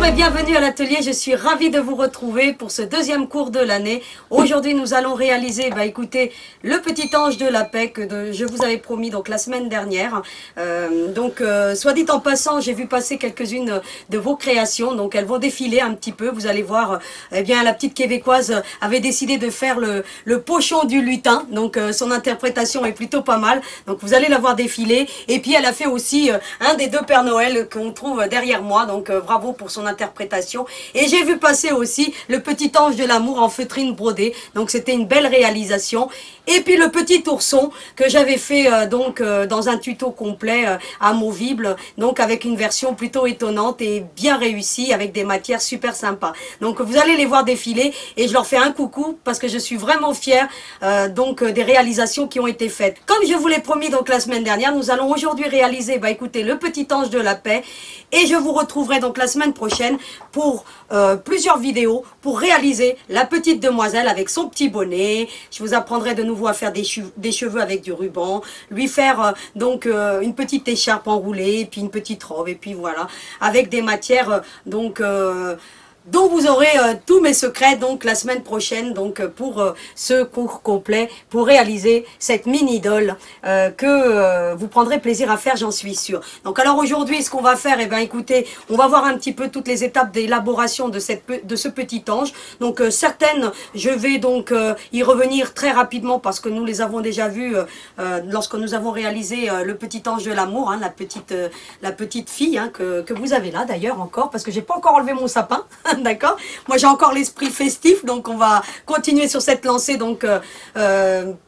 Bonjour et bienvenue à l'atelier, je suis ravie de vous retrouver pour ce deuxième cours de l'année. Aujourd'hui nous allons réaliser, écoutez, le petit ange de la paix que je vous avais promis donc la semaine dernière. Soit dit en passant, j'ai vu passer quelques-unes de vos créations, donc elles vont défiler un petit peu. Vous allez voir, la petite québécoise avait décidé de faire le pochon du lutin, donc son interprétation est plutôt pas mal. Donc vous allez la voir défiler et puis elle a fait aussi un des deux Pères Noël qu'on trouve derrière moi, donc bravo pour son interprétation. Et j'ai vu passer aussi le petit ange de l'amour en feutrine brodée, donc c'était une belle réalisation. Et puis le petit ourson que j'avais fait dans un tuto complet amovible, donc avec une version plutôt étonnante et bien réussie avec des matières super sympas. Donc vous allez les voir défiler et je leur fais un coucou parce que je suis vraiment fière des réalisations qui ont été faites. Comme je vous l'ai promis donc la semaine dernière, nous allons aujourd'hui réaliser écoutez, le petit ange de la paix et je vous retrouverai donc la semaine prochaine pour plusieurs vidéos pour réaliser la petite demoiselle avec son petit bonnet. Je vous apprendrai de nouveau à faire des cheveux avec du ruban, lui faire une petite écharpe enroulée et puis une petite robe et puis voilà, avec des matières dont vous aurez tous mes secrets donc la semaine prochaine donc pour ce cours complet pour réaliser cette mini-idole que vous prendrez plaisir à faire, j'en suis sûre. Donc alors aujourd'hui ce qu'on va faire, écoutez, on va voir un petit peu toutes les étapes d'élaboration de ce petit ange. Donc certaines je vais donc y revenir très rapidement parce que nous les avons déjà vues lorsque nous avons réalisé le petit ange de l'amour, hein, la petite fille hein, que vous avez là d'ailleurs encore parce que j'ai pas encore enlevé mon sapin. D'accord, moi j'ai encore l'esprit festif, donc on va continuer sur cette lancée donc,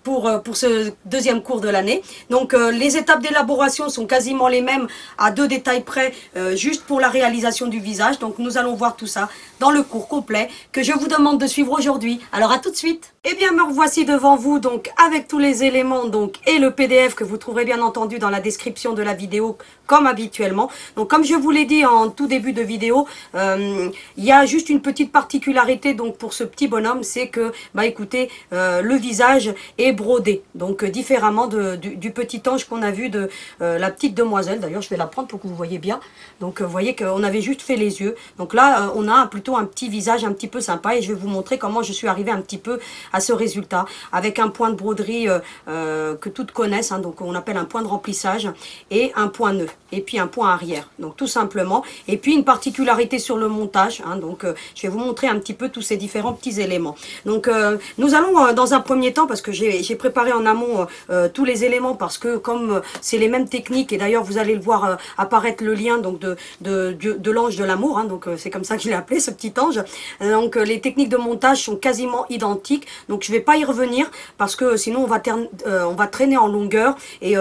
pour ce deuxième cours de l'année. Donc les étapes d'élaboration sont quasiment les mêmes à deux détails près, juste pour la réalisation du visage. Donc nous allons voir tout ça dans le cours complet que je vous demande de suivre aujourd'hui. Alors à tout de suite. Et bien me revoici devant vous donc avec tous les éléments donc, et le PDF que vous trouverez bien entendu dans la description de la vidéo comme habituellement. Donc comme je vous l'ai dit en tout début de vidéo, il y a juste une petite particularité donc pour ce petit bonhomme, c'est que écoutez, le visage est brodé, donc différemment du petit ange qu'on a vu de la petite demoiselle. D'ailleurs je vais la prendre pour que vous voyez bien. Donc vous voyez qu'on avait juste fait les yeux, donc là on a plutôt un petit visage un petit peu sympa et je vais vous montrer comment je suis arrivée un petit peu à ce résultat avec un point de broderie que toutes connaissent, hein, donc on appelle un point de remplissage et un point nœud et puis un point arrière, donc tout simplement. Et puis une particularité sur le montage, hein, donc je vais vous montrer un petit peu tous ces différents petits éléments. Donc nous allons dans un premier temps, parce que j'ai préparé en amont tous les éléments, parce que comme c'est les mêmes techniques, et d'ailleurs vous allez le voir apparaître le lien donc de l'ange de l'amour, hein, donc c'est comme ça que je l'ai appelé ce petit ange. Donc les techniques de montage sont quasiment identiques, donc je vais pas y revenir parce que sinon on va traîner en longueur, et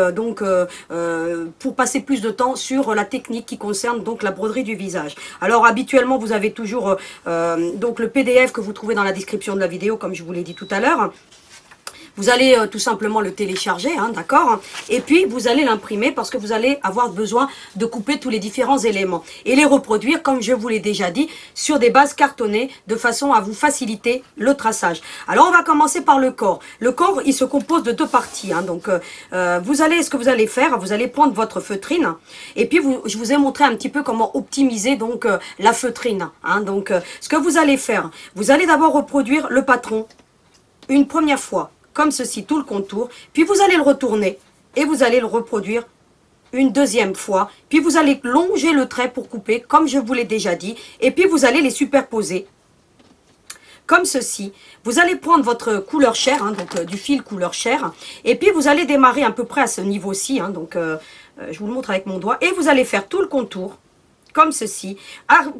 pour passer plus de temps sur la technique qui concerne donc la broderie du visage. Alors habituellement vous avez toujours donc le PDF que vous trouvez dans la description de la vidéo comme je vous l'ai dit tout à l'heure. Vous allez tout simplement le télécharger, hein, d'accord? Et puis, vous allez l'imprimer parce que vous allez avoir besoin de couper tous les différents éléments et les reproduire, comme je vous l'ai déjà dit, sur des bases cartonnées de façon à vous faciliter le traçage. Alors, on va commencer par le corps. Le corps, il se compose de deux parties, hein, donc ce que vous allez faire, vous allez prendre votre feutrine et puis je vous ai montré un petit peu comment optimiser donc la feutrine, hein, donc ce que vous allez faire, vous allez d'abord reproduire le patron une première fois, comme ceci, tout le contour, puis vous allez le retourner et vous allez le reproduire une deuxième fois, puis vous allez longer le trait pour couper, comme je vous l'ai déjà dit, et puis vous allez les superposer, comme ceci. Vous allez prendre votre couleur chair, hein, donc du fil couleur chair, et puis vous allez démarrer à peu près à ce niveau-ci, hein, donc je vous le montre avec mon doigt, et vous allez faire tout le contour, comme ceci.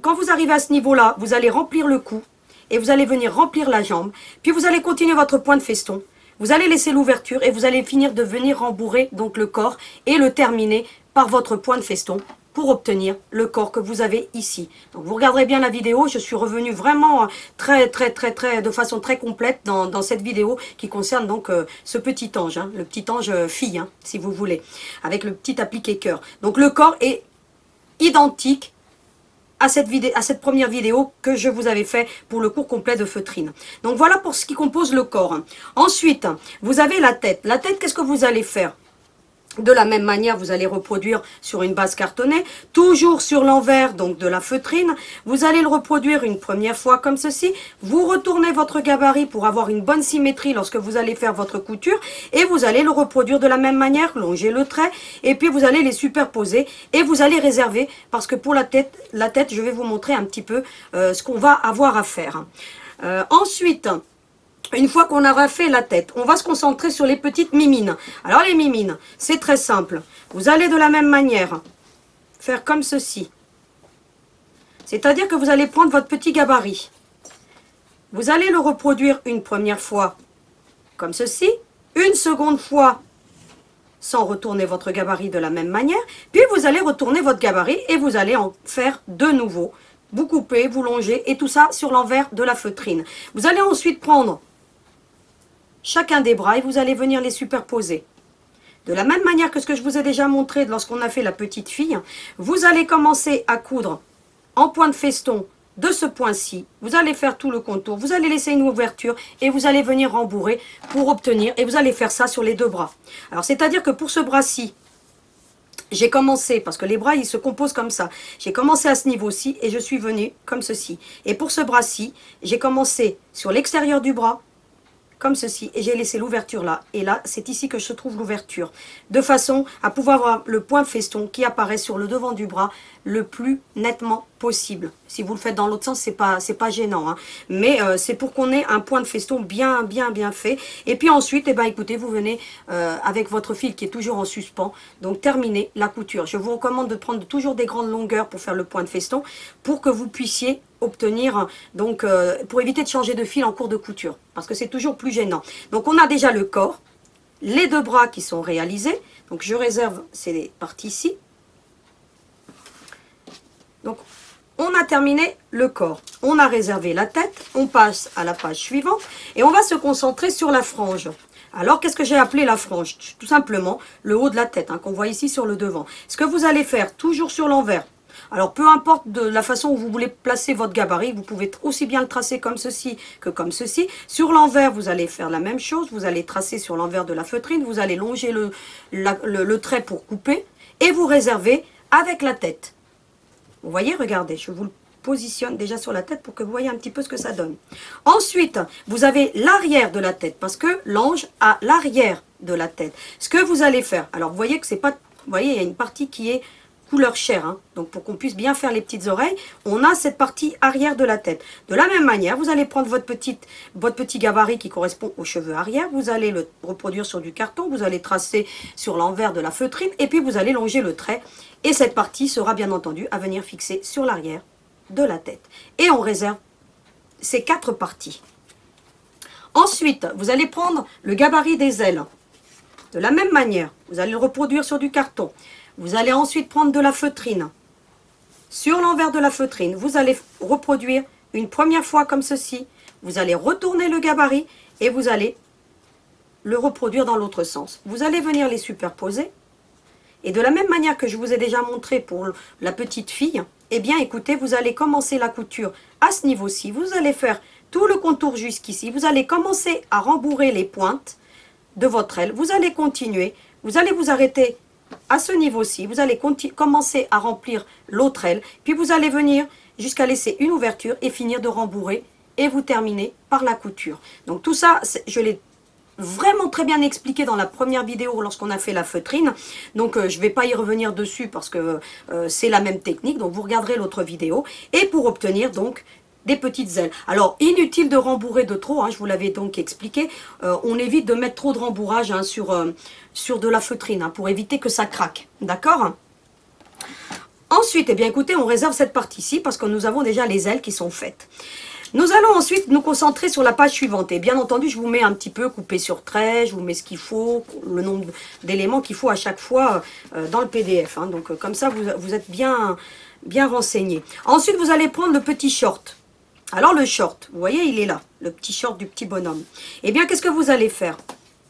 Quand vous arrivez à ce niveau-là, vous allez remplir le cou, et vous allez venir remplir la jambe, puis vous allez continuer votre point de feston. Vous allez laisser l'ouverture et vous allez finir de venir rembourrer donc le corps et le terminer par votre point de feston pour obtenir le corps que vous avez ici. Donc vous regarderez bien la vidéo, je suis revenue vraiment de façon très complète dans cette vidéo qui concerne donc ce petit ange, hein, le petit ange fille, hein, si vous voulez, avec le petit appliqué cœur. Donc le corps est identique à cette première vidéo que je vous avais fait pour le cours complet de feutrine. Donc voilà pour ce qui compose le corps. Ensuite, vous avez la tête. La tête, qu'est-ce que vous allez faire? De la même manière, vous allez reproduire sur une base cartonnée, toujours sur l'envers donc de la feutrine. Vous allez le reproduire une première fois comme ceci. Vous retournez votre gabarit pour avoir une bonne symétrie lorsque vous allez faire votre couture. Et vous allez le reproduire de la même manière, longer le trait. Et puis vous allez les superposer et vous allez réserver. Parce que pour la tête je vais vous montrer un petit peu ce qu'on va avoir à faire. Ensuite... Une fois qu'on aura fait la tête, on va se concentrer sur les petites mimines. Alors les mimines, c'est très simple. Vous allez de la même manière faire comme ceci. C'est-à-dire que vous allez prendre votre petit gabarit. Vous allez le reproduire une première fois comme ceci. Une seconde fois sans retourner votre gabarit de la même manière. Puis vous allez retourner votre gabarit et vous allez en faire de nouveau. Vous coupez, vous longez et tout ça sur l'envers de la feutrine. Vous allez ensuite prendre... chacun des bras et vous allez venir les superposer. De la même manière que ce que je vous ai déjà montré lorsqu'on a fait la petite fille, vous allez commencer à coudre en point de feston de ce point-ci. Vous allez faire tout le contour, vous allez laisser une ouverture et vous allez venir rembourrer pour obtenir, et vous allez faire ça sur les deux bras. Alors c'est-à-dire que pour ce bras-ci, j'ai commencé, parce que les bras, ils se composent comme ça. J'ai commencé à ce niveau-ci et je suis venue comme ceci. Et pour ce bras-ci, j'ai commencé sur l'extérieur du bras, comme ceci, et j'ai laissé l'ouverture là, et là c'est ici que se trouve l'ouverture, de façon à pouvoir avoir le point feston qui apparaît sur le devant du bras le plus nettement possible. Si vous le faites dans l'autre sens, c'est pas gênant, hein. Mais c'est pour qu'on ait un point de feston bien fait. Et puis ensuite, eh ben, écoutez, vous venez avec votre fil qui est toujours en suspens, donc terminez la couture. Je vous recommande de prendre toujours des grandes longueurs pour faire le point de feston, pour que vous puissiez obtenir, donc pour éviter de changer de fil en cours de couture, parce que c'est toujours plus gênant. Donc on a déjà le corps, les deux bras qui sont réalisés, donc je réserve ces parties-ci. Donc on a terminé le corps, on a réservé la tête, on passe à la page suivante et on va se concentrer sur la frange. Alors, qu'est-ce que j'ai appelé la frange? Tout simplement le haut de la tête, hein, qu'on voit ici sur le devant. Ce que vous allez faire, toujours sur l'envers. Alors, peu importe de la façon où vous voulez placer votre gabarit, vous pouvez aussi bien le tracer comme ceci que comme ceci. Sur l'envers, vous allez faire la même chose. Vous allez tracer sur l'envers de la feutrine. Vous allez longer le trait pour couper et vous réservez avec la tête. Vous voyez, regardez, je vous le positionne déjà sur la tête pour que vous voyez un petit peu ce que ça donne. Ensuite, vous avez l'arrière de la tête parce que l'ange a l'arrière de la tête. Ce que vous allez faire, alors vous voyez que c'est pas... Vous voyez, il y a une partie qui est... couleur chair, hein. Donc pour qu'on puisse bien faire les petites oreilles, on a cette partie arrière de la tête. De la même manière, vous allez prendre votre petit gabarit qui correspond aux cheveux arrière, vous allez le reproduire sur du carton, vous allez tracer sur l'envers de la feutrine, et puis vous allez longer le trait, et cette partie sera bien entendu à venir fixer sur l'arrière de la tête. Et on réserve ces quatre parties. Ensuite, vous allez prendre le gabarit des ailes. De la même manière, vous allez le reproduire sur du carton. Vous allez ensuite prendre de la feutrine. Sur l'envers de la feutrine, vous allez reproduire une première fois comme ceci. Vous allez retourner le gabarit et vous allez le reproduire dans l'autre sens. Vous allez venir les superposer. Et de la même manière que je vous ai déjà montré pour la petite fille, eh bien écoutez, vous allez commencer la couture à ce niveau-ci. Vous allez faire tout le contour jusqu'ici. Vous allez commencer à rembourrer les pointes de votre aile. Vous allez continuer. Vous allez vous arrêter à ce niveau-ci, vous allez commencer à remplir l'autre aile, puis vous allez venir jusqu'à laisser une ouverture et finir de rembourrer, et vous terminez par la couture. Donc tout ça, je l'ai vraiment très bien expliqué dans la première vidéo lorsqu'on a fait la feutrine, donc je ne vais pas y revenir dessus parce que c'est la même technique, donc vous regarderez l'autre vidéo, et pour obtenir donc des petites ailes. Alors, inutile de rembourrer de trop, hein, je vous l'avais donc expliqué. On évite de mettre trop de rembourrage, hein, sur de la feutrine, hein, pour éviter que ça craque. D'accord ? Ensuite, eh bien, écoutez, on réserve cette partie-ci parce que nous avons déjà les ailes qui sont faites. Nous allons ensuite nous concentrer sur la page suivante. Et bien entendu, je vous mets un petit peu coupé sur trait, je vous mets ce qu'il faut, le nombre d'éléments qu'il faut à chaque fois dans le PDF. Hein, donc, comme ça, vous êtes bien renseigné. Ensuite, vous allez prendre le petit short. Alors le short, vous voyez, il est là, le petit short du petit bonhomme. Eh bien, qu'est-ce que vous allez faire?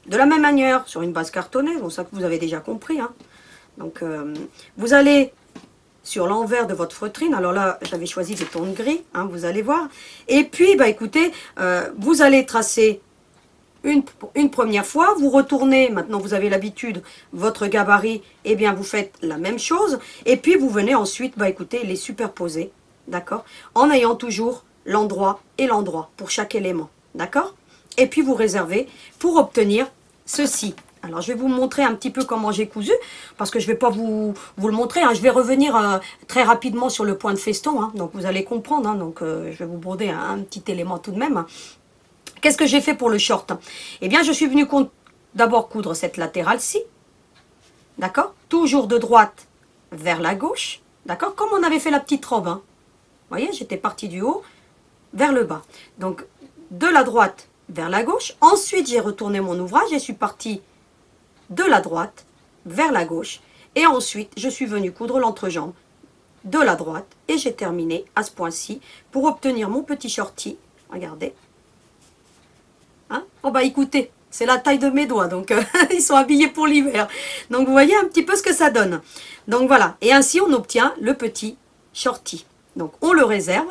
De la même manière, sur une base cartonnée, bon, ça que vous avez déjà compris, hein. Donc, vous allez sur l'envers de votre feutrine. Alors là, j'avais choisi des tons de gris, hein, vous allez voir. Et puis, bah, écoutez, vous allez tracer une première fois, vous retournez, maintenant vous avez l'habitude, votre gabarit, et bien vous faites la même chose, et puis vous venez ensuite, bah écoutez, les superposer, d'accord, en ayant toujours l'endroit pour chaque élément, d'accord, et puis vous réservez pour obtenir ceci. Alors, je vais vous montrer un petit peu comment j'ai cousu, parce que je ne vais pas vous le montrer. Hein. Je vais revenir très rapidement sur le point de feston, hein, donc vous allez comprendre. Hein, donc, je vais vous broder un petit élément tout de même. Hein. Qu'est-ce que j'ai fait pour le short? Eh bien, je suis venue d'abord coudre cette latérale-ci, d'accord? Toujours de droite vers la gauche, d'accord? Comme on avait fait la petite robe. Hein. Vous voyez, j'étais partie du haut vers le bas. Donc, de la droite vers la gauche. Ensuite, j'ai retourné mon ouvrage et je suis partie de la droite vers la gauche, et ensuite je suis venue coudre l'entrejambe de la droite, et j'ai terminé à ce point-ci pour obtenir mon petit shorty. Regardez, hein? Oh bah écoutez, c'est la taille de mes doigts, donc ils sont habillés pour l'hiver, donc vous voyez un petit peu ce que ça donne. Donc voilà, et ainsi on obtient le petit shorty, donc on le réserve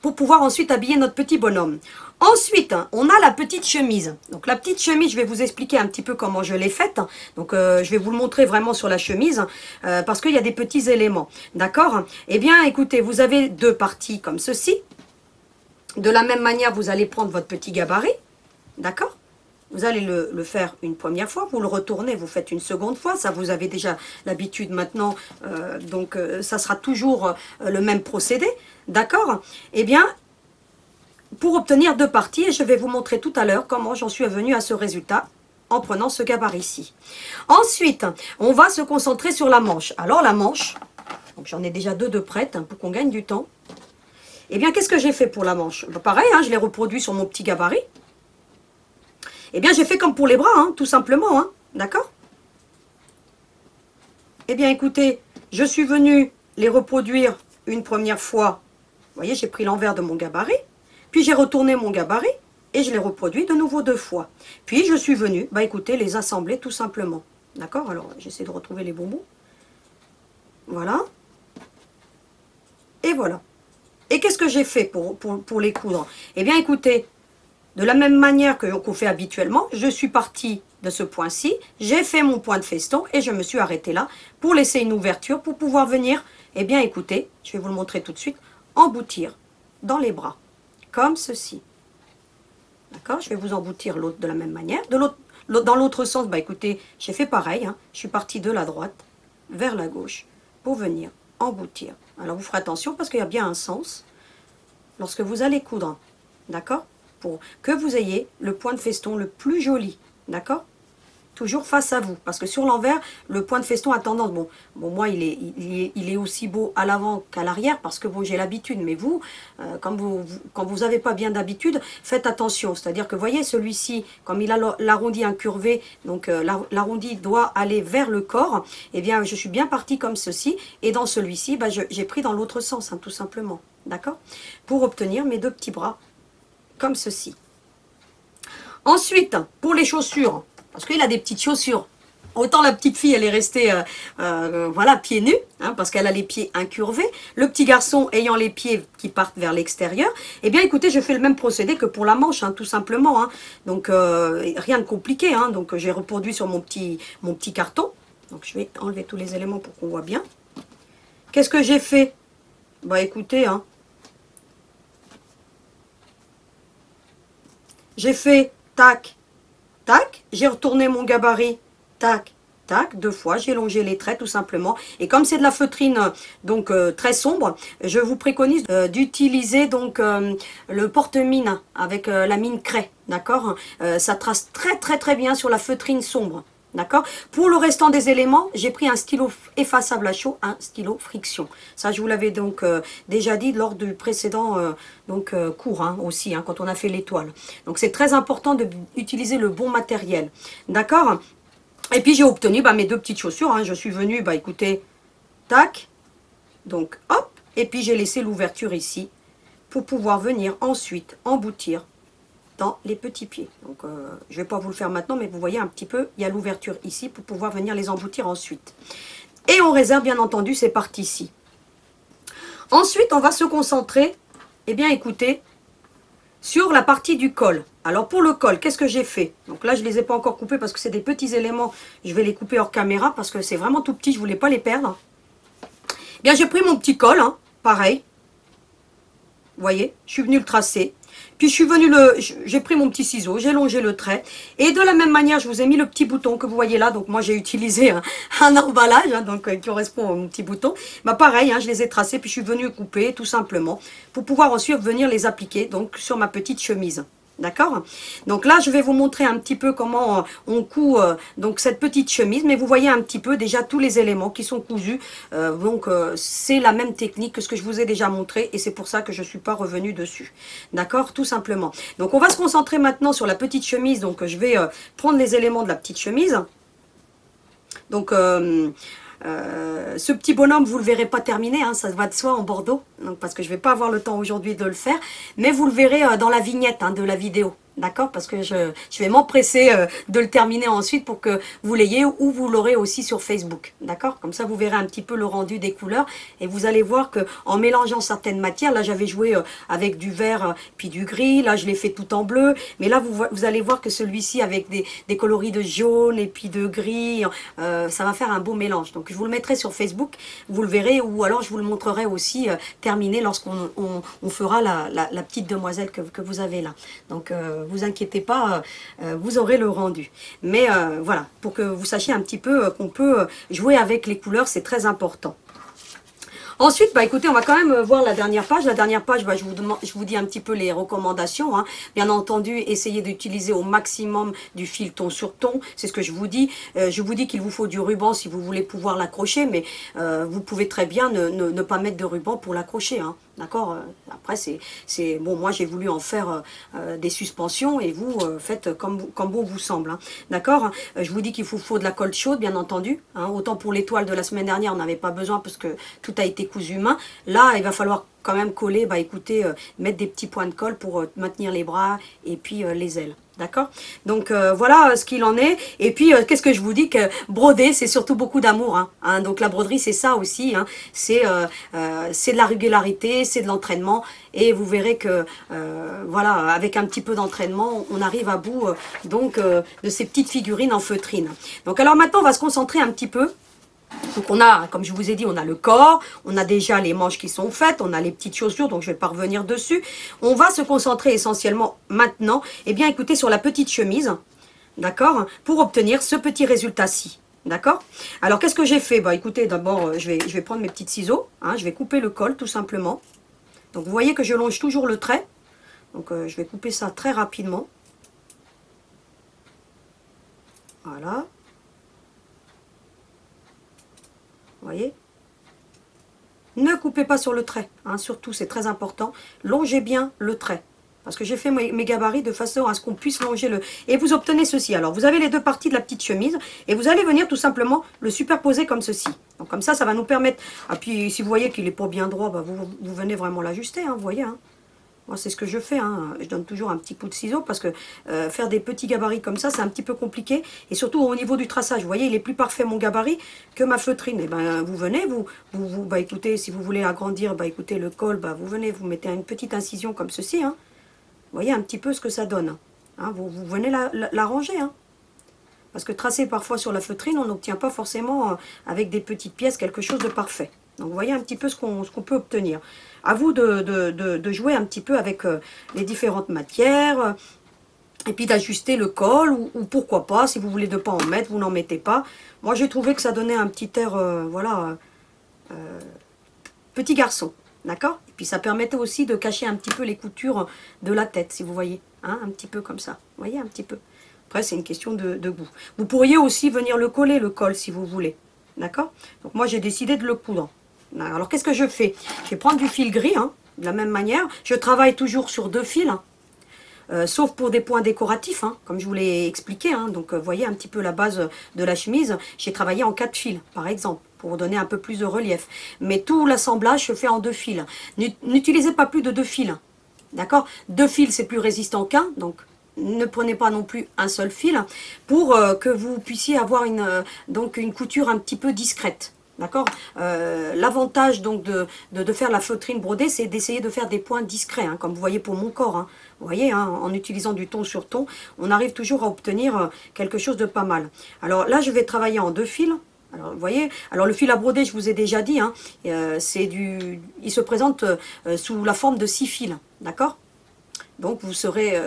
pour pouvoir ensuite habiller notre petit bonhomme. Ensuite, on a la petite chemise. Donc la petite chemise, je vais vous expliquer un petit peu comment je l'ai faite. Donc je vais vous le montrer vraiment sur la chemise, parce qu'il y a des petits éléments. D'accord? Eh bien, écoutez, vous avez deux parties comme ceci. De la même manière, vous allez prendre votre petit gabarit. D'accord? Vous allez le faire une première fois, vous le retournez, vous faites une seconde fois. Ça, vous avez déjà l'habitude maintenant. Donc, ça sera toujours le même procédé. D'accord? Eh bien, pour obtenir deux parties, et je vais vous montrer tout à l'heure comment j'en suis venue à ce résultat en prenant ce gabarit-ci. Ensuite, on va se concentrer sur la manche. Alors la manche, j'en ai déjà deux de prêtes, hein, pour qu'on gagne du temps. Eh bien, qu'est-ce que j'ai fait pour la manche? Bah, pareil, hein, je l'ai reproduit sur mon petit gabarit. Eh bien, j'ai fait comme pour les bras, hein, tout simplement, hein, d'accord? Eh bien, écoutez, je suis venue les reproduire une première fois. Vous voyez, j'ai pris l'envers de mon gabarit. Puis j'ai retourné mon gabarit et je l'ai reproduit de nouveau deux fois. Puis je suis venue, bah écoutez, les assembler tout simplement. D'accord? Alors j'essaie de retrouver les bonbons. Voilà. Et voilà. Et qu'est-ce que j'ai fait pour les coudre? Eh bien écoutez, de la même manière qu'on fait habituellement, je suis partie de ce point-ci, j'ai fait mon point de feston et je me suis arrêtée là pour laisser une ouverture pour pouvoir venir, eh bien écoutez, je vais vous le montrer tout de suite, emboutir dans les bras. Comme ceci. D'accord? Je vais vous emboutir l'autre de la même manière. Dans l'autre sens, bah écoutez, j'ai fait pareil. Hein. Je suis partie de la droite vers la gauche pour venir emboutir. Alors, vous ferez attention parce qu'il y a bien un sens lorsque vous allez coudre. D'accord? Pour que vous ayez le point de feston le plus joli. D'accord? Toujours face à vous. Parce que sur l'envers, le point de feston a tendance... Bon moi, il est aussi beau à l'avant qu'à l'arrière, parce que bon, j'ai l'habitude. Mais vous, quand vous n'avez pas bien d'habitude, faites attention. C'est-à-dire que, voyez, celui-ci, comme il a l'arrondi incurvé, donc l'arrondi doit aller vers le corps, eh bien, je suis bien partie comme ceci. Et dans celui-ci, bah, j'ai pris dans l'autre sens, hein, tout simplement. D'accord? Pour obtenir mes deux petits bras, comme ceci. Ensuite, pour les chaussures... Parce qu'il a des petites chaussures. Autant la petite fille, elle est restée voilà, pieds nus, hein, parce qu'elle a les pieds incurvés. Le petit garçon ayant les pieds qui partent vers l'extérieur. Eh bien, écoutez, je fais le même procédé que pour la manche, hein, tout simplement. Hein. Donc, rien de compliqué. Hein. Donc, j'ai reproduit sur mon petit carton. Donc, je vais enlever tous les éléments pour qu'on voit bien. Qu'est-ce que j'ai fait? Bah, écoutez, hein, j'ai fait tac, tac, j'ai retourné mon gabarit, tac, tac, deux fois, j'ai longé les traits tout simplement. Et comme c'est de la feutrine, donc très sombre, je vous préconise d'utiliser donc le porte-mine avec la mine craie, d'accord? Ça trace très bien sur la feutrine sombre, d'accord? Pour le restant des éléments, j'ai pris un stylo effaçable à chaud, un stylo friction. Ça, je vous l'avais donc déjà dit lors du précédent cours, hein, aussi, hein, quand on a fait l'étoile. Donc, c'est très important d'utiliser le bon matériel, d'accord? Et puis, j'ai obtenu bah, mes deux petites chaussures. Hein. Je suis venue, bah, écoutez, tac, donc hop, et puis j'ai laissé l'ouverture ici pour pouvoir venir ensuite emboutir dans les petits pieds. Donc, je ne vais pas vous le faire maintenant, mais vous voyez un petit peu, il y a l'ouverture ici pour pouvoir venir les emboutir ensuite. Et on réserve, bien entendu, ces parties-ci. Ensuite, on va se concentrer, eh bien, écoutez, sur la partie du col. Alors pour le col, qu'est-ce que j'ai fait? Donc là, je ne les ai pas encore coupés parce que c'est des petits éléments. Je vais les couper hors caméra parce que c'est vraiment tout petit. Je ne voulais pas les perdre. Bien, j'ai pris mon petit col, hein, pareil. Vous voyez, je suis venue le tracer. Puis je suis venue j'ai pris mon petit ciseau, j'ai longé le trait. Et de la même manière, je vous ai mis le petit bouton que vous voyez là. Donc moi, j'ai utilisé un emballage donc, qui correspond à mon petit bouton. Bah, pareil, je les ai tracés, puis je suis venue couper tout simplement pour pouvoir ensuite venir les appliquer donc, sur ma petite chemise. D'accord? Donc là, je vais vous montrer un petit peu comment on coud donc, cette petite chemise. Mais vous voyez un petit peu déjà tous les éléments qui sont cousus. C'est la même technique que ce que je vous ai déjà montré. Et c'est pour ça que je ne suis pas revenue dessus. D'accord? Tout simplement. Donc on va se concentrer maintenant sur la petite chemise. Donc je vais prendre les éléments de la petite chemise. Donc... ce petit bonhomme, vous ne le verrez pas terminé, ça va de soi en Bordeaux, donc, parce que je ne vais pas avoir le temps aujourd'hui de le faire, mais vous le verrez dans la vignette de la vidéo, d'accord? Parce que je vais m'empresser de le terminer ensuite pour que vous l'ayez ou vous l'aurez aussi sur Facebook, d'accord? Comme ça, vous verrez un petit peu le rendu des couleurs et vous allez voir qu'en mélangeant certaines matières, là j'avais joué avec du vert puis du gris, là je l'ai fait tout en bleu, mais là vous allez voir que celui-ci avec des coloris de jaune et puis de gris, ça va faire un beau mélange. Donc je vous le mettrai sur Facebook, vous le verrez, ou alors je vous le montrerai aussi terminé lorsqu'on fera la petite demoiselle que vous avez là. Donc vous inquiétez pas, vous aurez le rendu. Mais voilà, pour que vous sachiez un petit peu qu'on peut jouer avec les couleurs, c'est très important. Ensuite, bah écoutez, on va quand même voir la dernière page. La dernière page, bah, je vous dis un petit peu les recommandations. Bien entendu, essayez d'utiliser au maximum du fil ton sur ton. C'est ce que je vous dis. Je vous dis qu'il vous faut du ruban si vous voulez pouvoir l'accrocher, mais vous pouvez très bien ne pas mettre de ruban pour l'accrocher. D'accord? Après, c'est bon, moi j'ai voulu en faire des suspensions et vous faites comme bon vous semble. D'accord? Je vous dis qu'il faut de la colle chaude, bien entendu. Autant pour l'étoile de la semaine dernière, on n'avait pas besoin parce que tout a été cousu main. Là, il va falloir quand même coller, bah écoutez, mettre des petits points de colle pour maintenir les bras et puis les ailes. D'accord? Donc voilà ce qu'il en est. Et puis qu'est-ce que je vous dis, que broder, c'est surtout beaucoup d'amour. Donc la broderie, c'est ça aussi. C'est de la régularité, c'est de l'entraînement. Et vous verrez que voilà, avec un petit peu d'entraînement, on arrive à bout de ces petites figurines en feutrine. Donc alors maintenant, on va se concentrer un petit peu. Donc on a, comme je vous ai dit, on a le corps, on a déjà les manches qui sont faites, on a les petites chaussures, donc je ne vais pas revenir dessus. On va se concentrer essentiellement maintenant, eh bien écoutez, sur la petite chemise, d'accord, pour obtenir ce petit résultat-ci, d'accord. Alors qu'est-ce que j'ai fait? Bah écoutez, d'abord je vais prendre mes petits ciseaux, je vais couper le col tout simplement. Donc vous voyez que je longe toujours le trait, donc je vais couper ça très rapidement. Voilà. Vous voyez, ne coupez pas sur le trait, surtout, c'est très important. Longez bien le trait, parce que j'ai fait mes gabarits de façon à ce qu'on puisse longer le... Et vous obtenez ceci. Alors, vous avez les deux parties de la petite chemise, et vous allez venir tout simplement le superposer comme ceci. Donc, comme ça, ça va nous permettre... Ah, puis, si vous voyez qu'il n'est pas bien droit, bah, vous venez vraiment l'ajuster, vous voyez, Moi, c'est ce que je fais, je donne toujours un petit coup de ciseau parce que faire des petits gabarits comme ça, c'est un petit peu compliqué. Et surtout au niveau du traçage, vous voyez, il est plus parfait mon gabarit que ma feutrine. Et ben, vous venez, bah, écoutez, si vous voulez agrandir, bah, écoutez, le col, bah, vous venez, vous mettez une petite incision comme ceci. Vous voyez un petit peu ce que ça donne. Vous venez l'arranger. Parce que tracer parfois sur la feutrine, on n'obtient pas forcément avec des petites pièces quelque chose de parfait. Donc, vous voyez un petit peu ce qu'on peut obtenir. À vous de jouer un petit peu avec les différentes matières et puis d'ajuster le col ou pourquoi pas, si vous voulez ne pas en mettre, vous n'en mettez pas. Moi, j'ai trouvé que ça donnait un petit air, voilà, petit garçon, d'accord? Et puis, ça permettait aussi de cacher un petit peu les coutures de la tête, si vous voyez, un petit peu comme ça, vous voyez, un petit peu. Après, c'est une question de goût. Vous pourriez aussi venir le coller, le col, si vous voulez, d'accord? Donc, moi, j'ai décidé de le coudre. Alors, qu'est-ce que je fais? Je vais prendre du fil gris, de la même manière. Je travaille toujours sur deux fils, sauf pour des points décoratifs, comme je vous l'ai expliqué. Donc, vous voyez un petit peu la base de la chemise. J'ai travaillé en 4 fils, par exemple, pour donner un peu plus de relief. Mais tout l'assemblage se fait en 2 fils. N'utilisez pas plus de 2 fils, d'accord? 2 fils, c'est plus résistant qu'un, donc... Ne prenez pas non plus un seul fil pour que vous puissiez avoir une couture un petit peu discrète. D'accord. L'avantage donc de faire la feutrine brodée, c'est d'essayer de faire des points discrets, hein, comme vous voyez pour mon corps. Hein. Vous voyez, hein, en utilisant du ton sur ton, on arrive toujours à obtenir quelque chose de pas mal. Alors là, je vais travailler en deux fils. Alors, vous voyez, alors le fil à broder, je vous ai déjà dit, hein, il se présente sous la forme de 6 fils, d'accord. Donc vous serez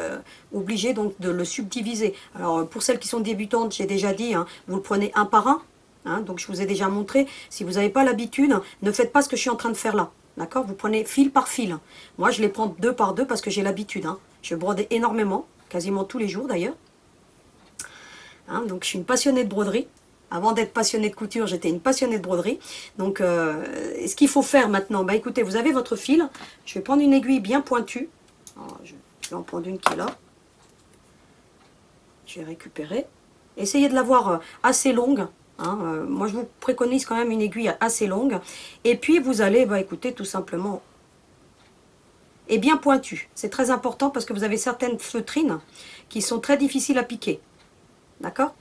obligé donc de le subdiviser. Alors pour celles qui sont débutantes, j'ai déjà dit, hein, vous le prenez un par un. Hein, donc je vous ai déjà montré, si vous n'avez pas l'habitude, ne faites pas ce que je suis en train de faire là, d'accord. Vous prenez fil par fil. Moi je les prends deux par deux parce que j'ai l'habitude, hein. Je brode énormément, quasiment tous les jours d'ailleurs. Hein, donc je suis une passionnée de broderie. Avant d'être passionnée de couture, j'étais une passionnée de broderie. Donc ce qu'il faut faire maintenant, bah écoutez, vous avez votre fil. Je vais prendre une aiguille bien pointue. Alors, je vais en prendre une qui est là. Je vais récupérer. Essayez de l'avoir assez longue. Hein, moi je vous préconise quand même une aiguille assez longue, et puis vous allez, bah, écoutez, tout simplement, et bien pointue, c'est très important parce que vous avez certaines feutrines qui sont très difficiles à piquer, d'accord.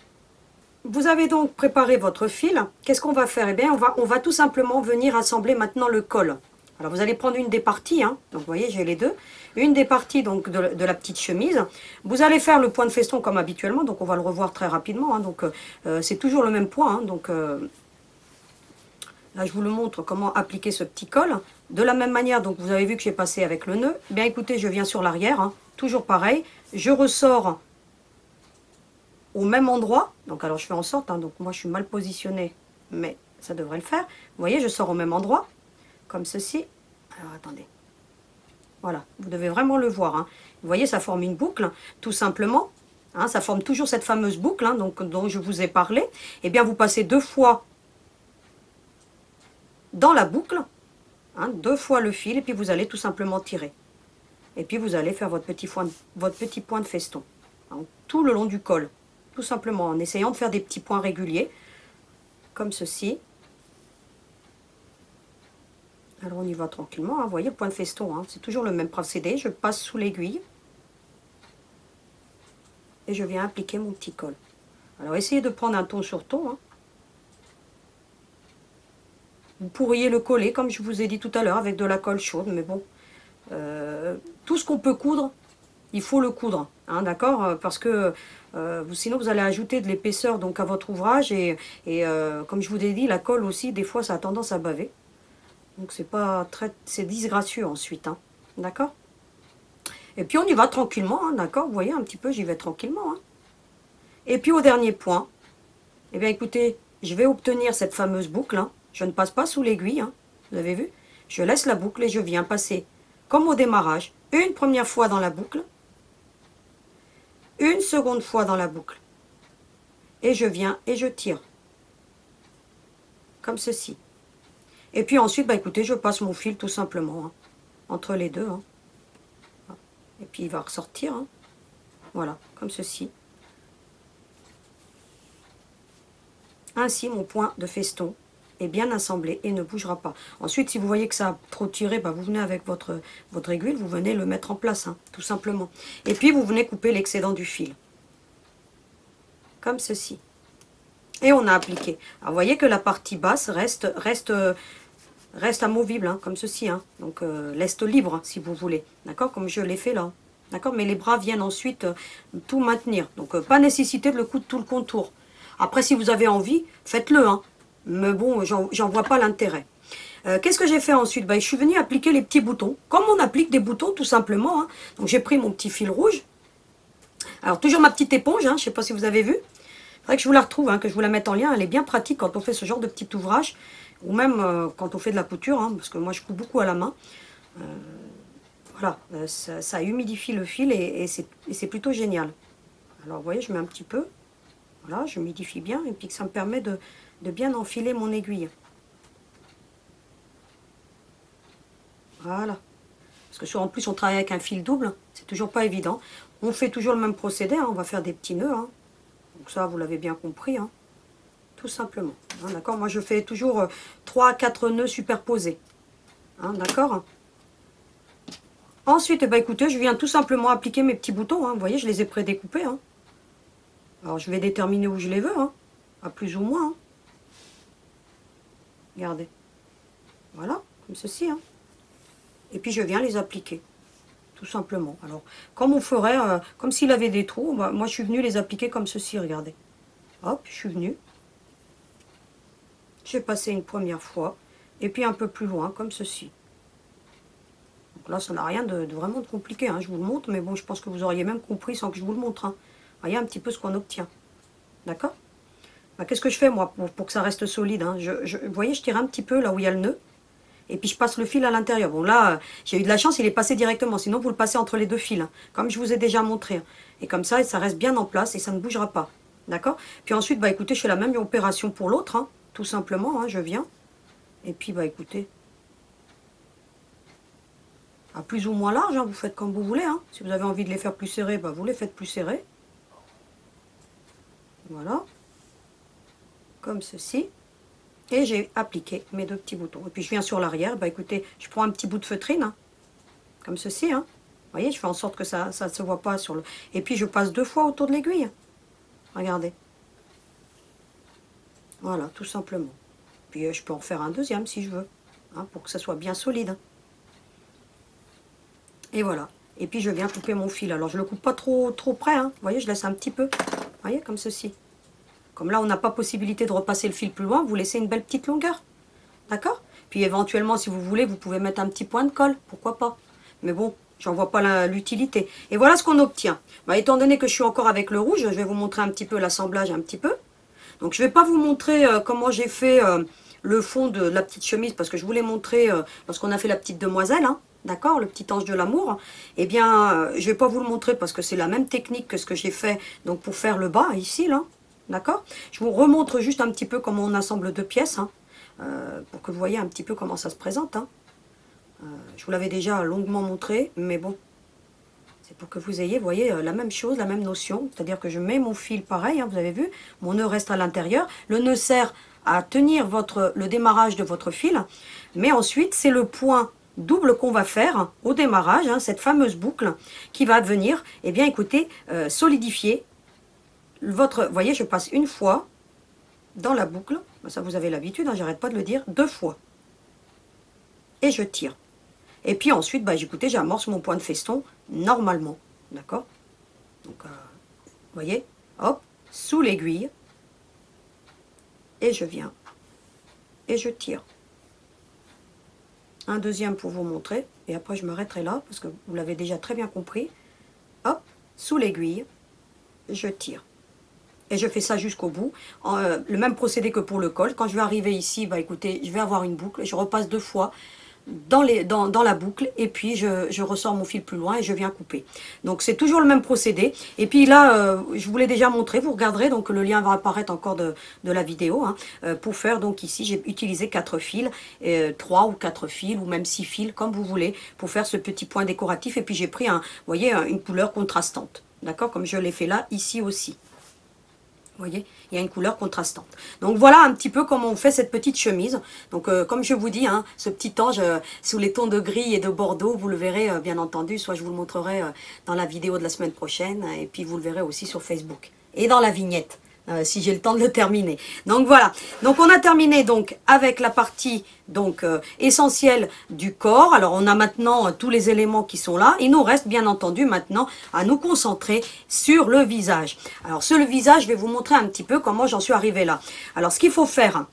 Vous avez donc préparé votre fil, qu'est-ce qu'on va faire? Eh bien on va tout simplement venir assembler maintenant le col. Alors vous allez prendre une des parties, hein, donc vous voyez j'ai les deux, une des parties donc de la petite chemise. Vous allez faire le point de feston comme habituellement, donc on va le revoir très rapidement, hein, donc c'est toujours le même point, hein, donc là je vous le montre comment appliquer ce petit col. De la même manière, donc vous avez vu que j'ai passé avec le nœud, bien écoutez je viens sur l'arrière, hein, toujours pareil, je ressors au même endroit, donc alors je fais en sorte, hein, donc moi je suis mal positionnée, mais ça devrait le faire, vous voyez je sors au même endroit. Comme ceci. Alors, attendez. Voilà. Vous devez vraiment le voir. Hein. Vous voyez, ça forme une boucle, tout simplement. Hein, ça forme toujours cette fameuse boucle, hein, donc, dont je vous ai parlé. Eh bien, vous passez deux fois dans la boucle. Hein, deux fois le fil. Et puis, vous allez tout simplement tirer. Et puis, vous allez faire votre petit point de feston. Hein, tout le long du col. Tout simplement, en essayant de faire des petits points réguliers. Comme ceci. Alors on y va tranquillement, hein. Vous voyez le point de feston, hein. C'est toujours le même procédé, je passe sous l'aiguille et je viens appliquer mon petit col. Alors essayez de prendre un ton sur ton, hein. Vous pourriez le coller comme je vous ai dit tout à l'heure avec de la colle chaude, mais bon, tout ce qu'on peut coudre, il faut le coudre, hein, d'accord, parce que sinon vous allez ajouter de l'épaisseur donc à votre ouvrage et comme je vous ai dit, la colle aussi, des fois ça a tendance à baver. Donc c'est pas très, c'est disgracieux ensuite, hein, d'accord. Et puis on y va tranquillement, hein, d'accord. Vous voyez un petit peu, j'y vais tranquillement. Hein. Et puis au dernier point, eh bien écoutez, je vais obtenir cette fameuse boucle. Hein. Je ne passe pas sous l'aiguille, hein, vous avez vu. Je laisse la boucle et je viens passer, comme au démarrage, une première fois dans la boucle, une seconde fois dans la boucle, et je viens et je tire, comme ceci. Et puis ensuite, bah écoutez, je passe mon fil tout simplement, hein, entre les deux. Hein. Et puis il va ressortir, hein. Voilà, comme ceci. Ainsi, mon point de feston est bien assemblé et ne bougera pas. Ensuite, si vous voyez que ça a trop tiré, bah vous venez avec votre aiguille, vous venez le mettre en place, hein, tout simplement. Et puis vous venez couper l'excédent du fil, comme ceci. Et on a appliqué. Alors, vous voyez que la partie basse reste amovible, hein, comme ceci. Hein. Donc, reste libre, hein, si vous voulez. D'accord? Comme je l'ai fait là. D'accord? Mais les bras viennent ensuite tout maintenir. Donc, pas nécessité de le coudre tout le contour. Après, si vous avez envie, faites-le. Hein. Mais bon, j'en vois pas l'intérêt. Qu'est-ce que j'ai fait ensuite? Ben, je suis venue appliquer les petits boutons. Comme on applique des boutons, tout simplement. Hein. Donc, j'ai pris mon petit fil rouge. Alors, toujours ma petite éponge. Hein, je ne sais pas si vous avez vu. Que je vous la retrouve, hein, que je vous la mette en lien, elle est bien pratique quand on fait ce genre de petit ouvrage, ou même quand on fait de la couture, hein, parce que moi je coupe beaucoup à la main. Voilà, ça humidifie le fil et c'est plutôt génial. Alors vous voyez, je mets un petit peu, voilà, je humidifie bien, et puis que ça me permet de bien enfiler mon aiguille. Voilà, parce que en plus on travaille avec un fil double, c'est toujours pas évident. On fait toujours le même procédé, hein, on va faire des petits nœuds, hein. Donc ça, vous l'avez bien compris, hein, tout simplement. Hein, d'accord. Moi, je fais toujours 3 à 4 nœuds superposés. Hein, d'accord. Ensuite, bah, écoutez, je viens tout simplement appliquer mes petits boutons. Hein. Vous voyez, je les ai prédécoupés. Hein. Alors, je vais déterminer où je les veux, hein, à plus ou moins. Hein. Regardez. Voilà, comme ceci. Hein. Et puis je viens les appliquer, tout simplement. Alors, comme on ferait, comme s'il avait des trous, bah, moi je suis venue les appliquer comme ceci, regardez. Hop, je suis venue. J'ai passé une première fois, et puis un peu plus loin, comme ceci. Donc là, ça n'a rien de vraiment de compliqué, hein. Je vous le montre, mais bon, je pense que vous auriez même compris sans que je vous le montre. Hein. Voyez un petit peu ce qu'on obtient. D'accord ? Bah, qu'est-ce que je fais, moi, pour que ça reste solide, hein. Vous voyez, je tire un petit peu là où il y a le nœud. Et puis, je passe le fil à l'intérieur. Bon, là, j'ai eu de la chance, il est passé directement. Sinon, vous le passez entre les deux fils, hein, comme je vous ai déjà montré. Et comme ça reste bien en place et ça ne bougera pas. D'accord ? Puis ensuite, bah, écoutez, je fais la même opération pour l'autre, hein, tout simplement. Hein, je viens. Et puis, bah, écoutez, à plus ou moins large, hein, vous faites comme vous voulez. Hein. Si vous avez envie de les faire plus serrés, bah, vous les faites plus serrés. Voilà. Comme ceci. Et j'ai appliqué mes deux petits boutons. Et puis je viens sur l'arrière, bah écoutez, je prends un petit bout de feutrine, hein, comme ceci. Hein. Vous voyez, je fais en sorte que ça ne se voit pas sur le... Et puis je passe deux fois autour de l'aiguille. Regardez. Voilà, tout simplement. Puis je peux en faire un deuxième si je veux, hein, pour que ça soit bien solide. Et voilà. Et puis je viens couper mon fil. Alors je ne le coupe pas trop près, hein. Vous voyez, je laisse un petit peu. Vous voyez, comme ceci. Comme là, on n'a pas possibilité de repasser le fil plus loin, vous laissez une belle petite longueur. D'accord ? Puis éventuellement, si vous voulez, vous pouvez mettre un petit point de colle. Pourquoi pas ? Mais bon, j'en vois pas l'utilité. Et voilà ce qu'on obtient. Bah, étant donné que je suis encore avec le rouge, je vais vous montrer un petit peu l'assemblage un petit peu. Donc, je ne vais pas vous montrer comment j'ai fait le fond de la petite chemise, parce que je vous l'ai montré lorsqu'on a fait la petite demoiselle, hein. D'accord, le petit ange de l'amour, eh bien, je ne vais pas vous le montrer parce que c'est la même technique que ce que j'ai fait donc, pour faire le bas, ici, là. D'accord ? Je vous remontre juste un petit peu comment on assemble deux pièces, hein, pour que vous voyez un petit peu comment ça se présente. Hein. Je vous l'avais déjà longuement montré, mais bon, c'est pour que vous ayez, vous voyez, la même chose, la même notion. C'est-à-dire que je mets mon fil pareil, hein, vous avez vu, mon nœud reste à l'intérieur. Le nœud sert à tenir le démarrage de votre fil, mais ensuite, c'est le point double qu'on va faire au démarrage, hein, cette fameuse boucle qui va venir, eh bien, écoutez, solidifier. Vous voyez, je passe une fois dans la boucle, ça vous avez l'habitude, hein, j'arrête pas de le dire, deux fois. Et je tire. Et puis ensuite, bah, écoutez, j'amorce mon point de feston normalement. D'accord ? Donc, vous voyez, hop, sous l'aiguille. Et je viens. Et je tire. Un deuxième pour vous montrer. Et après, je m'arrêterai là, parce que vous l'avez déjà très bien compris. Hop, sous l'aiguille, je tire. Et je fais ça jusqu'au bout, le même procédé que pour le col. Quand je vais arriver ici, bah écoutez, je vais avoir une boucle, je repasse deux fois dans la boucle, et puis je ressors mon fil plus loin et je viens couper. Donc c'est toujours le même procédé. Et puis là, je vous l'ai déjà montré, vous regarderez, donc le lien va apparaître encore de la vidéo. Hein, pour faire, donc ici, j'ai utilisé 4 fils, 3 ou 4 fils, ou même 6 fils, comme vous voulez, pour faire ce petit point décoratif. Et puis j'ai pris, vous voyez, une couleur contrastante, d'accord, comme je l'ai fait là, ici aussi. Vous voyez, il y a une couleur contrastante. Donc voilà un petit peu comment on fait cette petite chemise. Donc comme je vous dis, hein, ce petit ange sous les tons de gris et de bordeaux, vous le verrez bien entendu, soit je vous le montrerai dans la vidéo de la semaine prochaine, et puis vous le verrez aussi sur Facebook et dans la vignette, si j'ai le temps de le terminer. Donc voilà, donc on a terminé donc avec la partie donc essentielle du corps. Alors on a maintenant tous les éléments qui sont là. Il nous reste bien entendu maintenant à nous concentrer sur le visage. Alors sur le visage, je vais vous montrer un petit peu comment j'en suis arrivée là. Alors ce qu'il faut faire,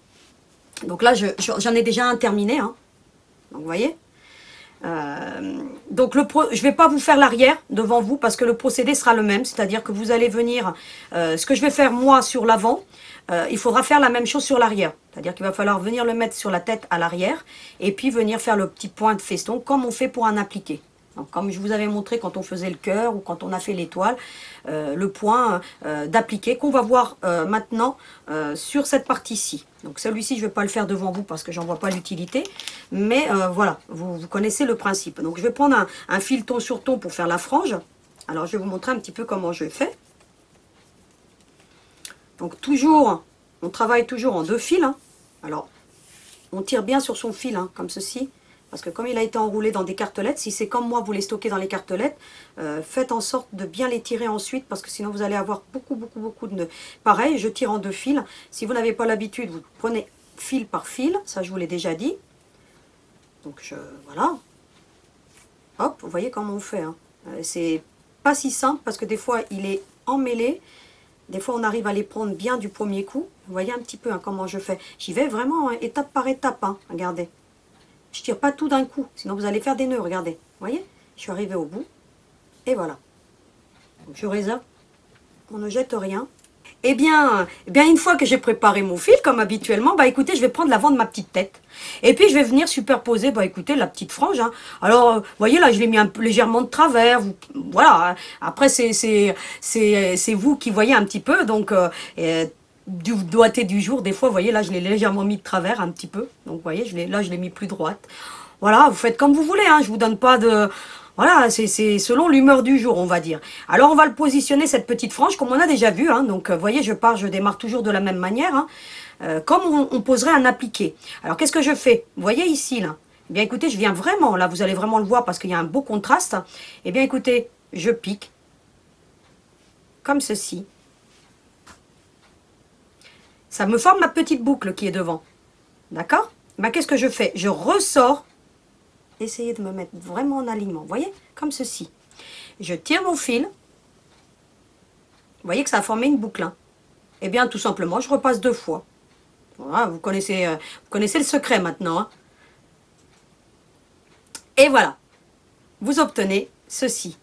donc là j'en ai déjà un terminé, hein. Donc vous voyez. Donc je ne vais pas vous faire l'arrière devant vous parce que le procédé sera le même, c'est-à-dire que vous allez venir, ce que je vais faire moi sur l'avant, il faudra faire la même chose sur l'arrière, c'est-à-dire qu'il va falloir venir le mettre sur la tête à l'arrière et puis venir faire le petit point de feston comme on fait pour un appliqué. Donc, comme je vous avais montré quand on faisait le cœur ou quand on a fait l'étoile, le point d'appliquer qu'on va voir maintenant sur cette partie-ci. Donc celui-ci, je ne vais pas le faire devant vous parce que j'en vois pas l'utilité. Mais voilà, vous connaissez le principe. Donc je vais prendre un fil ton sur ton pour faire la frange. Alors je vais vous montrer un petit peu comment je fais. Donc toujours, on travaille toujours en deux fils. Hein. Alors on tire bien sur son fil, hein, comme ceci. Parce que comme il a été enroulé dans des cartelettes, si c'est comme moi, vous les stockez dans les cartelettes, faites en sorte de bien les tirer ensuite, parce que sinon vous allez avoir beaucoup de nœuds. Pareil, je tire en deux fils. Si vous n'avez pas l'habitude, vous prenez fil par fil, ça je vous l'ai déjà dit. Donc voilà, hop, vous voyez comment on fait, hein. C'est pas si simple parce que des fois il est emmêlé, des fois on arrive à les prendre bien du premier coup. Vous voyez un petit peu, hein, comment je fais, j'y vais vraiment, hein, étape par étape, hein. Regardez, je tire pas tout d'un coup, sinon vous allez faire des nœuds, regardez, vous voyez, je suis arrivée au bout, et voilà. Donc je réserve, on ne jette rien. Eh bien, une fois que j'ai préparé mon fil, comme habituellement, bah écoutez, je vais prendre l'avant de ma petite tête. Et puis, je vais venir superposer, bah écoutez, la petite frange, hein. Alors, vous voyez, là, je l'ai mis un peu légèrement de travers. Voilà, après, c'est vous qui voyez un petit peu. Donc, du doigté du jour, des fois, vous voyez, là, je l'ai légèrement mis de travers un petit peu. Donc, vous voyez, là, je l'ai mis plus droite. Voilà, vous faites comme vous voulez, hein. Je vous donne pas de... Voilà, c'est selon l'humeur du jour, on va dire. Alors, on va le positionner, cette petite frange, comme on a déjà vu, hein. Donc, vous voyez, je démarre toujours de la même manière, hein, comme on poserait un appliqué. Alors, qu'est-ce que je fais? Vous voyez ici, là. Eh bien, écoutez, je viens vraiment, là, vous allez vraiment le voir parce qu'il y a un beau contraste. Eh bien, écoutez, je pique, comme ceci. Ça me forme ma petite boucle qui est devant. D'accord? Bah, qu'est-ce que je fais? Je ressors. Essayez de me mettre vraiment en alignement, vous voyez, comme ceci. Je tire mon fil, vous voyez que ça a formé une boucle. Hein. Eh bien, tout simplement, je repasse deux fois. Voilà, vous connaissez le secret maintenant. Hein. Et voilà, vous obtenez ceci.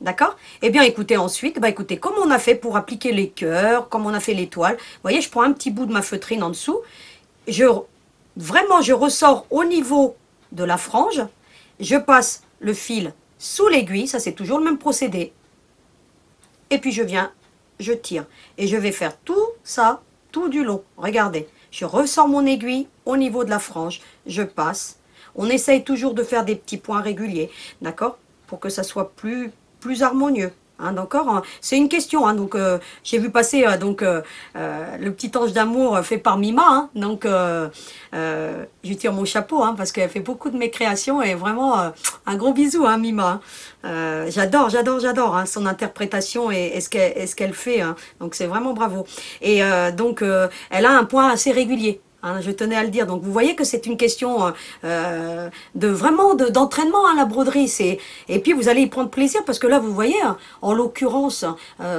D'accord? Eh bien, écoutez, ensuite, bah écoutez, comme on a fait pour appliquer les cœurs, comme on a fait l'étoile, vous voyez, je prends un petit bout de ma feutrine en dessous, je ressors au niveau de la frange, je passe le fil sous l'aiguille, ça c'est toujours le même procédé, et puis je viens, je tire, et je vais faire tout ça, tout du long, regardez, je ressors mon aiguille au niveau de la frange, je passe, on essaye toujours de faire des petits points réguliers, d'accord, pour que ça soit plus harmonieux, hein, d'accord, hein. C'est une question, hein, donc j'ai vu passer le petit ange d'amour fait par Mima, hein, donc je tire mon chapeau, hein, parce qu'elle fait beaucoup de mes créations et vraiment un gros bisou, hein, Mima, hein. J'adore, hein, son interprétation et ce qu'elle fait, hein, donc c'est vraiment bravo, et donc elle a un point assez régulier, hein, je tenais à le dire. Donc vous voyez que c'est une question d'entraînement, hein, la broderie. Et puis vous allez y prendre plaisir parce que là vous voyez, hein, en l'occurrence,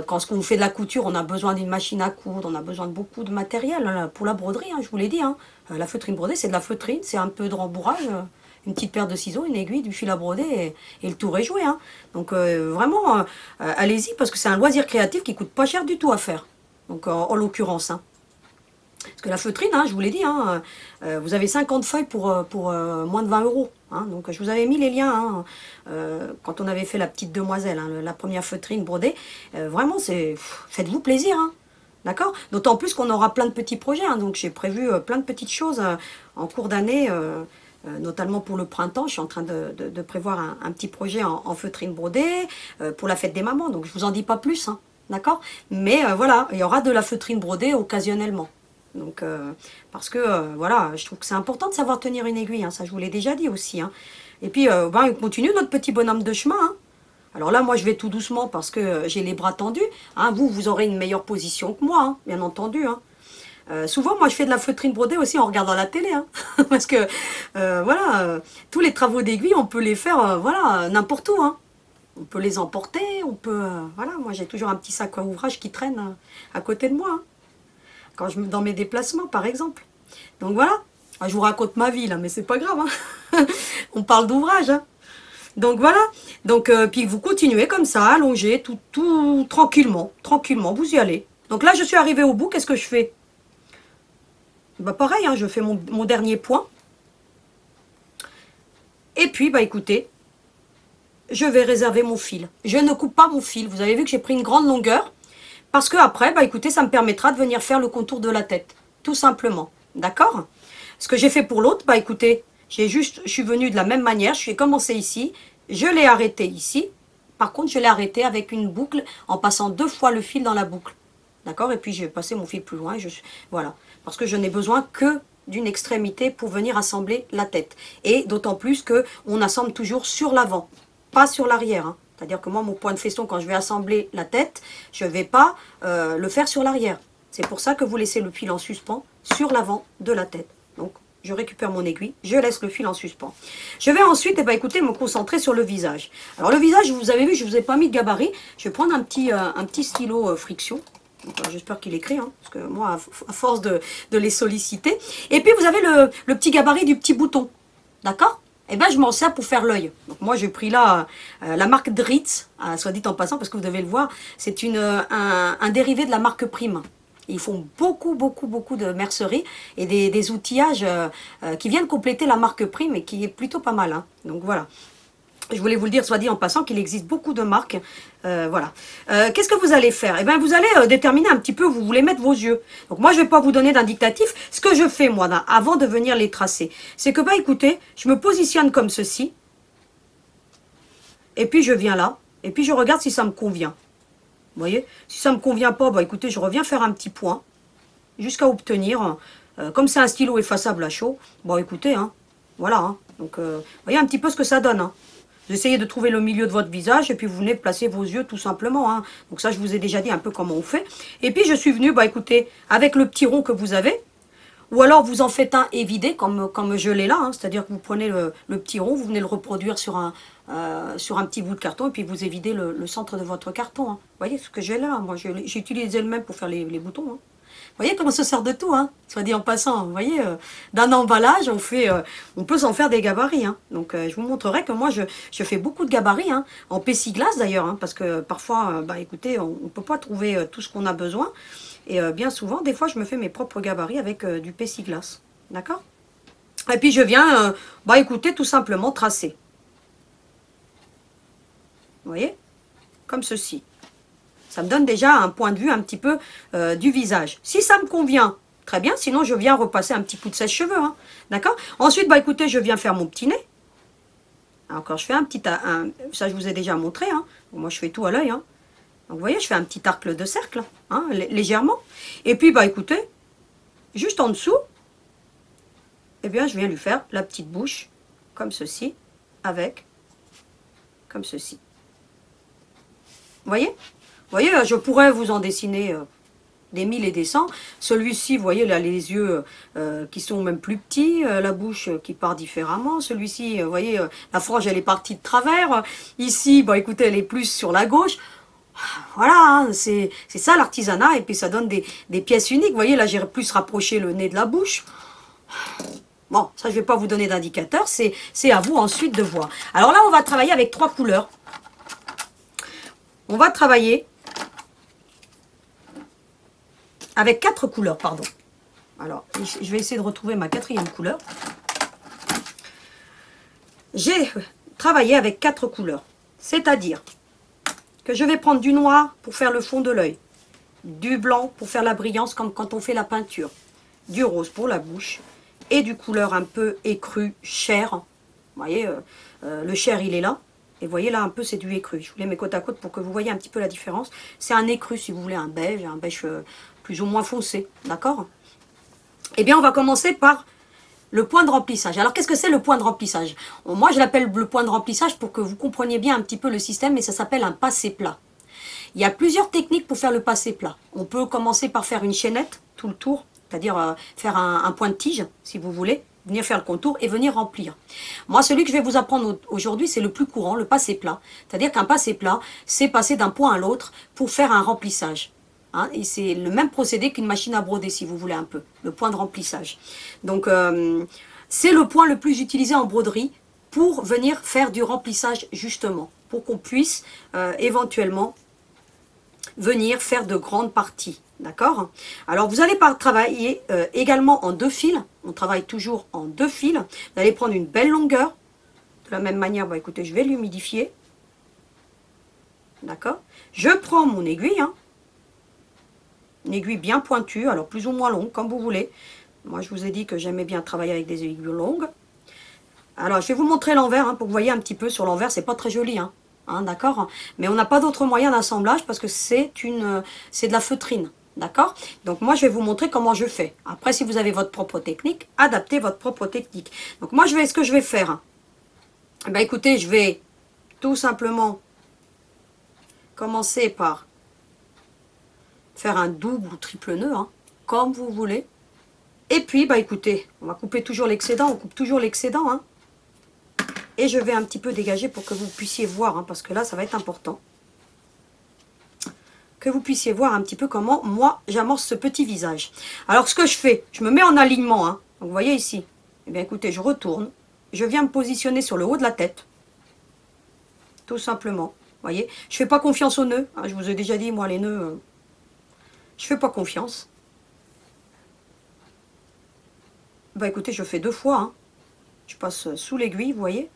quand on fait de la couture, on a besoin d'une machine à coudre, on a besoin de beaucoup de matériel, hein, pour la broderie, hein, je vous l'ai dit. Hein. La feutrine brodée, c'est de la feutrine, c'est un peu de rembourrage, une petite paire de ciseaux, une aiguille, du fil à broder et le tour est joué. Hein. Donc vraiment, allez-y parce que c'est un loisir créatif qui coûte pas cher du tout à faire. Donc en l'occurrence, hein. Parce que la feutrine, hein, je vous l'ai dit, hein, vous avez 50 feuilles pour moins de 20 euros. Hein, donc je vous avais mis les liens, hein, quand on avait fait la petite demoiselle, hein, la première feutrine brodée. Vraiment, faites-vous plaisir. Hein, d'accord? D'autant plus qu'on aura plein de petits projets. Hein, donc j'ai prévu plein de petites choses en cours d'année, notamment pour le printemps. Je suis en train de prévoir un petit projet en feutrine brodée pour la fête des mamans. Donc je ne vous en dis pas plus. Hein, d'accord? Mais voilà, il y aura de la feutrine brodée occasionnellement. Donc, parce que, voilà, je trouve que c'est important de savoir tenir une aiguille, hein, ça je vous l'ai déjà dit aussi. Hein. Et puis, on continue notre petit bonhomme de chemin. Hein. Alors là, moi, je vais tout doucement parce que j'ai les bras tendus. Hein. Vous aurez une meilleure position que moi, hein, bien entendu. Hein. Souvent, moi, je fais de la feutrine brodée aussi en regardant la télé. Hein. Parce que, voilà, tous les travaux d'aiguille, on peut les faire, n'importe où. Hein. On peut les emporter, on peut... moi, j'ai toujours un petit sac à ouvrage qui traîne à côté de moi. Hein. Dans mes déplacements, par exemple. Donc voilà, je vous raconte ma vie, là, mais c'est pas grave. Hein. On parle d'ouvrage. Hein. Donc voilà, puis vous continuez comme ça, allongé, tout tranquillement, vous y allez. Donc là, je suis arrivée au bout, qu'est-ce que je fais? Bah pareil, hein, je fais mon dernier point. Et puis, bah écoutez, je vais réserver mon fil. Je ne coupe pas mon fil, vous avez vu que j'ai pris une grande longueur. Parce que après, bah écoutez, ça me permettra de venir faire le contour de la tête, tout simplement, d'accord? Ce que j'ai fait pour l'autre, bah écoutez, je suis venue de la même manière, je suis commencé ici, je l'ai arrêté ici, par contre je l'ai arrêté avec une boucle en passant deux fois le fil dans la boucle, d'accord? Et puis j'ai passé mon fil plus loin, voilà, parce que je n'ai besoin que d'une extrémité pour venir assembler la tête, et d'autant plus qu'on assemble toujours sur l'avant, pas sur l'arrière, hein. C'est-à-dire que moi, mon point de feston, quand je vais assembler la tête, je ne vais pas le faire sur l'arrière. C'est pour ça que vous laissez le fil en suspens sur l'avant de la tête. je récupère mon aiguille, je laisse le fil en suspens. Je vais ensuite, écoutez, me concentrer sur le visage. Alors le visage, vous avez vu, je ne vous ai pas mis de gabarit. Je vais prendre un petit stylo friction. J'espère qu'il écrit, hein, parce que moi, à force de les solliciter. Et puis, vous avez le petit gabarit du petit bouton. D'accord ? Eh bien, je m'en sers pour faire l'œil. Donc, moi, j'ai pris là la marque Dritz, soit dit en passant, parce que vous devez le voir. C'est un dérivé de la marque Prime. Ils font beaucoup de mercerie et des outillages qui viennent compléter la marque Prime et qui est plutôt pas mal. Hein. Donc, voilà. Je voulais vous le dire, soit dit en passant, qu'il existe beaucoup de marques. Voilà. Qu'est-ce que vous allez faire? Eh bien, vous allez déterminer un petit peu où vous voulez mettre vos yeux. Donc, moi, je ne vais pas vous donner d'indicatif. Ce que je fais, moi, avant de venir les tracer, c'est que, écoutez, je me positionne comme ceci. Et puis, je viens là. Et puis, je regarde si ça me convient. Vous voyez? Si ça ne me convient pas, écoutez, je reviens faire un petit point. Jusqu'à obtenir, comme c'est un stylo effaçable à chaud, écoutez, hein, voilà. Hein. Donc, voyez un petit peu ce que ça donne, hein. Vous essayez de trouver le milieu de votre visage et puis vous venez placer vos yeux tout simplement. Hein. Donc ça, je vous ai déjà dit un peu comment on fait. Et puis, je suis venue, écoutez, avec le petit rond que vous avez. Ou alors, vous en faites un évidé, comme je l'ai là. Hein. C'est-à-dire que vous prenez le petit rond, vous venez le reproduire sur un petit bout de carton et puis vous évidez le centre de votre carton. Hein. Vous voyez ce que j'ai là? Moi, j'ai utilisé le même pour faire les boutons. Hein. Vous voyez comment ça sert de tout, hein, soit dit en passant, vous voyez, d'un emballage, on peut s'en faire des gabarits. Hein. Donc, je vous montrerai que moi, je fais beaucoup de gabarits, hein, en plexiglas d'ailleurs, hein, parce que parfois, écoutez, on ne peut pas trouver tout ce qu'on a besoin. Et bien souvent, des fois, je me fais mes propres gabarits avec du plexiglas, d'accord? Et puis, je viens, écoutez, tout simplement tracer. Vous voyez? Comme ceci. Ça me donne déjà un point de vue un petit peu du visage. Si ça me convient, très bien. Sinon, je viens repasser un petit coup de sèche-cheveux. Hein, d'accord? Ensuite, écoutez, je viens faire mon petit nez. Encore, je fais un petit... ça, je vous ai déjà montré. Hein. Bon, moi, je fais tout à l'œil. Hein. Donc, vous voyez, je fais un petit arc de cercle, hein, légèrement. Et puis, écoutez, juste en dessous, eh bien, je viens lui faire la petite bouche, comme ceci, comme ceci. Vous voyez? Vous voyez, je pourrais vous en dessiner des mille et des cents. Celui-ci, vous voyez, là, les yeux qui sont même plus petits, la bouche qui part différemment. Celui-ci, vous voyez, la frange, elle est partie de travers. Ici, écoutez, elle est plus sur la gauche. Voilà, hein, c'est ça l'artisanat. Et puis, ça donne des pièces uniques. Vous voyez, là, j'ai plus rapproché le nez de la bouche. Bon, ça, je ne vais pas vous donner d'indicateur. C'est à vous ensuite de voir. Alors là, on va travailler avec trois couleurs. On va travailler... avec quatre couleurs, pardon. Alors, je vais essayer de retrouver ma quatrième couleur. J'ai travaillé avec quatre couleurs. C'est-à-dire que je vais prendre du noir pour faire le fond de l'œil, du blanc pour faire la brillance comme quand on fait la peinture, du rose pour la bouche et du couleur un peu écru, chair. Vous voyez, le chair, il est là. Et vous voyez là, un peu, c'est du écru. Je vous les mets côte à côte pour que vous voyez un petit peu la différence. C'est un écru, si vous voulez, un beige plus ou moins foncé, d'accord? Eh bien, on va commencer par le point de remplissage. Alors, qu'est-ce que c'est le point de remplissage? Moi, je l'appelle le point de remplissage pour que vous compreniez bien un petit peu le système, mais ça s'appelle un passé plat. Il y a plusieurs techniques pour faire le passé plat. On peut commencer par faire une chaînette tout le tour, c'est-à-dire faire un point de tige, si vous voulez, venir faire le contour et venir remplir. Moi, celui que je vais vous apprendre aujourd'hui, c'est le plus courant, le passé plat. C'est-à-dire qu'un passé plat, c'est passer d'un point à l'autre pour faire un remplissage. Hein, et c'est le même procédé qu'une machine à broder, si vous voulez un peu, le point de remplissage. Donc, c'est le point le plus utilisé en broderie pour venir faire du remplissage, justement, pour qu'on puisse éventuellement venir faire de grandes parties. D'accord? Alors, vous allez travailler également en deux fils. On travaille toujours en deux fils. Vous allez prendre une belle longueur. De la même manière, écoutez, je vais l'humidifier. D'accord? Je prends mon aiguille, hein. Une aiguille bien pointue, alors plus ou moins longue, comme vous voulez. Moi, je vous ai dit que j'aimais bien travailler avec des aiguilles longues. Alors, je vais vous montrer l'envers, hein, pour que vous voyez un petit peu sur l'envers. C'est pas très joli, hein, hein, d'accord? Mais on n'a pas d'autre moyen d'assemblage parce que c'est de la feutrine, d'accord? Donc, moi, je vais vous montrer comment je fais. Après, si vous avez votre propre technique, adaptez votre propre technique. Donc, moi, ce que je vais faire, eh bien, écoutez, je vais tout simplement commencer par faire un double ou triple nœud, hein, comme vous voulez. Et puis, bah écoutez, on va couper toujours l'excédent, on coupe toujours l'excédent. Hein. Et je vais un petit peu dégager pour que vous puissiez voir, hein, parce que là, ça va être important. Que vous puissiez voir un petit peu comment, moi, j'amorce ce petit visage. Alors, ce que je fais, je me mets en alignement. Hein. Donc, vous voyez ici. Eh bien, écoutez, je retourne. Je viens me positionner sur le haut de la tête. Tout simplement. Vous voyez, je ne fais pas confiance aux nœuds. Hein. Je vous ai déjà dit, moi, les nœuds, je ne fais pas confiance. Bah écoutez, je fais deux fois. Hein. Je passe sous l'aiguille, vous voyez.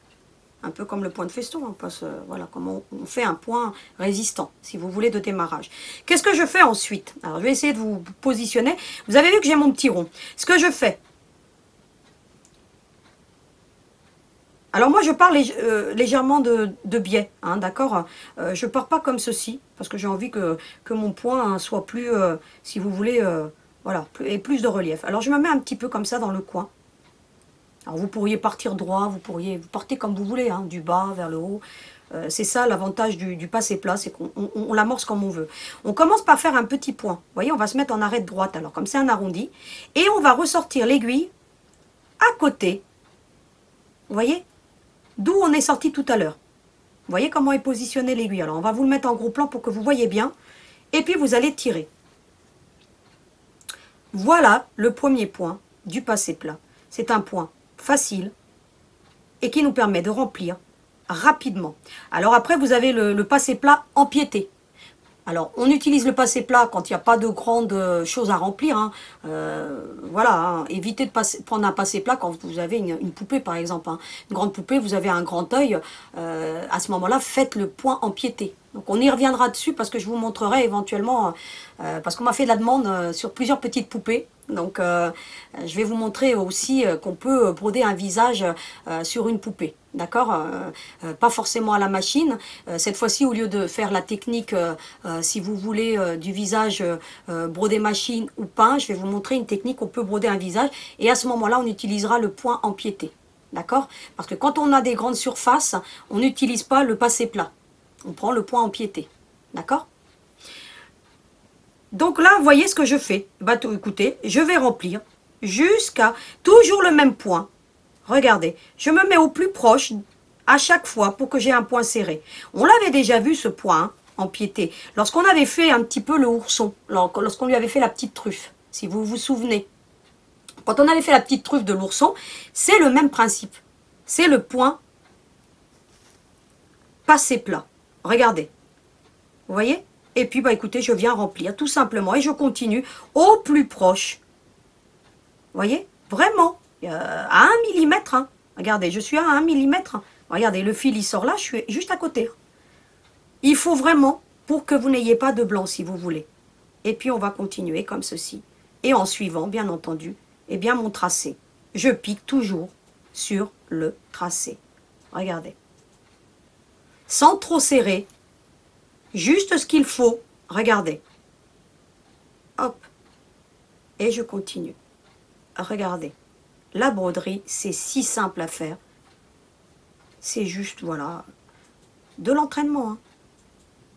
Un peu comme le point de feston. On passe, voilà, comme on fait un point résistant, si vous voulez, de démarrage. Qu'est-ce que je fais ensuite? Alors, je vais essayer de vous positionner. Vous avez vu que j'ai mon petit rond. Ce que je fais. Alors, moi, je pars légèrement de biais, hein, d'accord, je ne pars pas comme ceci, parce que j'ai envie que mon point, hein, soit plus, si vous voulez... Voilà, et plus de relief. Alors, je me mets un petit peu comme ça dans le coin. Alors, vous pourriez partir droit, vous pourriez vous porter comme vous voulez, hein, du bas vers le haut. C'est ça l'avantage du passé plat, c'est qu'on l'amorce comme on veut. On commence par faire un petit point. Vous voyez, on va se mettre en arête de droite, alors comme c'est un arrondi. Et on va ressortir l'aiguille à côté. Vous voyez? D'où on est sorti tout à l'heure. Vous voyez comment est positionnée l'aiguille? Alors, on va vous le mettre en gros plan pour que vous voyez bien. Et puis, vous allez tirer. Voilà le premier point du passé plat. C'est un point facile et qui nous permet de remplir rapidement. Alors après, vous avez le passé plat empiété. Alors, on utilise le passé plat quand il n'y a pas de grandes choses à remplir. Hein. Voilà, hein. Évitez de prendre un passé plat quand vous avez une poupée, par exemple. Hein. Une grande poupée, vous avez un grand œil. À ce moment-là, faites le point empiété. Donc, on y reviendra dessus parce que je vous montrerai éventuellement, parce qu'on m'a fait de la demande sur plusieurs petites poupées. Donc, je vais vous montrer aussi qu'on peut broder un visage sur une poupée, d'accord, pas forcément à la machine. Cette fois-ci, au lieu de faire la technique, si vous voulez, du visage brodé machine ou peint, je vais vous montrer une technique qu'on peut broder un visage. Et à ce moment-là, on utilisera le point empiété, d'accord, parce que quand on a des grandes surfaces, on n'utilise pas le passé plat. On prend le point empiété, d'accord? Donc là, vous voyez ce que je fais. Bah, écoutez, je vais remplir jusqu'à toujours le même point. Regardez, je me mets au plus proche à chaque fois pour que j'ai un point serré. On l'avait déjà vu ce point, hein, empiété, lorsqu'on avait fait un petit peu le ourson, lorsqu'on lui avait fait la petite truffe, si vous vous souvenez. Quand on avait fait la petite truffe de l'ourson, c'est le même principe. C'est le point passé plat. Regardez, vous voyez? Et puis, bah, écoutez, je viens remplir tout simplement et je continue au plus proche. Vous voyez? Vraiment, à 1 mm. Hein. Regardez, je suis à 1 mm. Hein. Regardez, le fil, il sort là, je suis juste à côté. Il faut vraiment pour que vous n'ayez pas de blanc, si vous voulez. Et puis, on va continuer comme ceci. Et en suivant, bien entendu, eh bien, mon tracé. Je pique toujours sur le tracé. Regardez. Sans trop serrer, juste ce qu'il faut, regardez, hop, et je continue, regardez, la broderie, c'est si simple à faire, c'est juste, voilà, de l'entraînement, hein.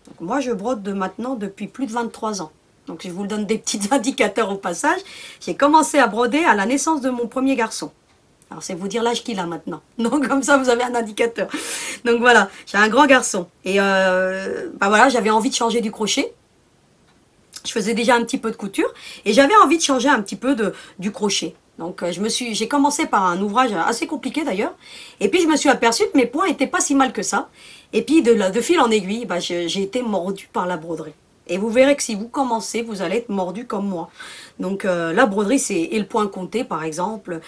Donc moi je brode maintenant depuis plus de 23 ans, donc je vous donne des petits indicateurs au passage, j'ai commencé à broder à la naissance de mon premier garçon. Alors, c'est vous dire l'âge qu'il a maintenant. Donc, comme ça, vous avez un indicateur. Donc, voilà, j'ai un grand garçon. Et bah voilà, j'avais envie de changer du crochet. Je faisais déjà un petit peu de couture. Et j'avais envie de changer un petit peu du crochet. Donc, j'ai commencé par un ouvrage assez compliqué, d'ailleurs. Et puis, je me suis aperçue que mes points n'étaient pas si mal que ça. Et puis, de fil en aiguille, bah, j'ai été mordue par la broderie. Et vous verrez que si vous commencez, vous allez être mordu comme moi. Donc, la broderie, et le point compté, par exemple.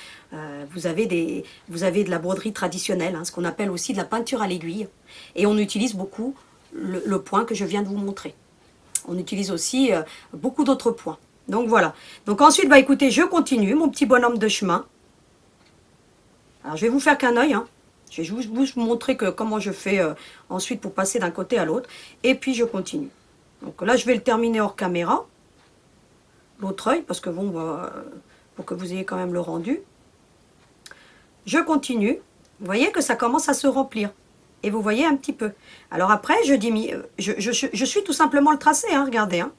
Vous avez de la broderie traditionnelle, hein, ce qu'on appelle aussi de la peinture à l'aiguille. Et on utilise beaucoup le point que je viens de vous montrer. On utilise aussi beaucoup d'autres points. Donc, voilà. Donc, ensuite, bah, écoutez, je continue mon petit bonhomme de chemin. Alors, je vais vous faire qu'un œil, hein. Je vais juste vous montrer comment je fais ensuite pour passer d'un côté à l'autre. Et puis, je continue. Donc là, je vais le terminer hors caméra, l'autre œil, parce que bon, pour que vous ayez quand même le rendu. Je continue. Vous voyez que ça commence à se remplir. Et vous voyez un petit peu. Alors après, je suis tout simplement le tracé, hein, regardez. Hein.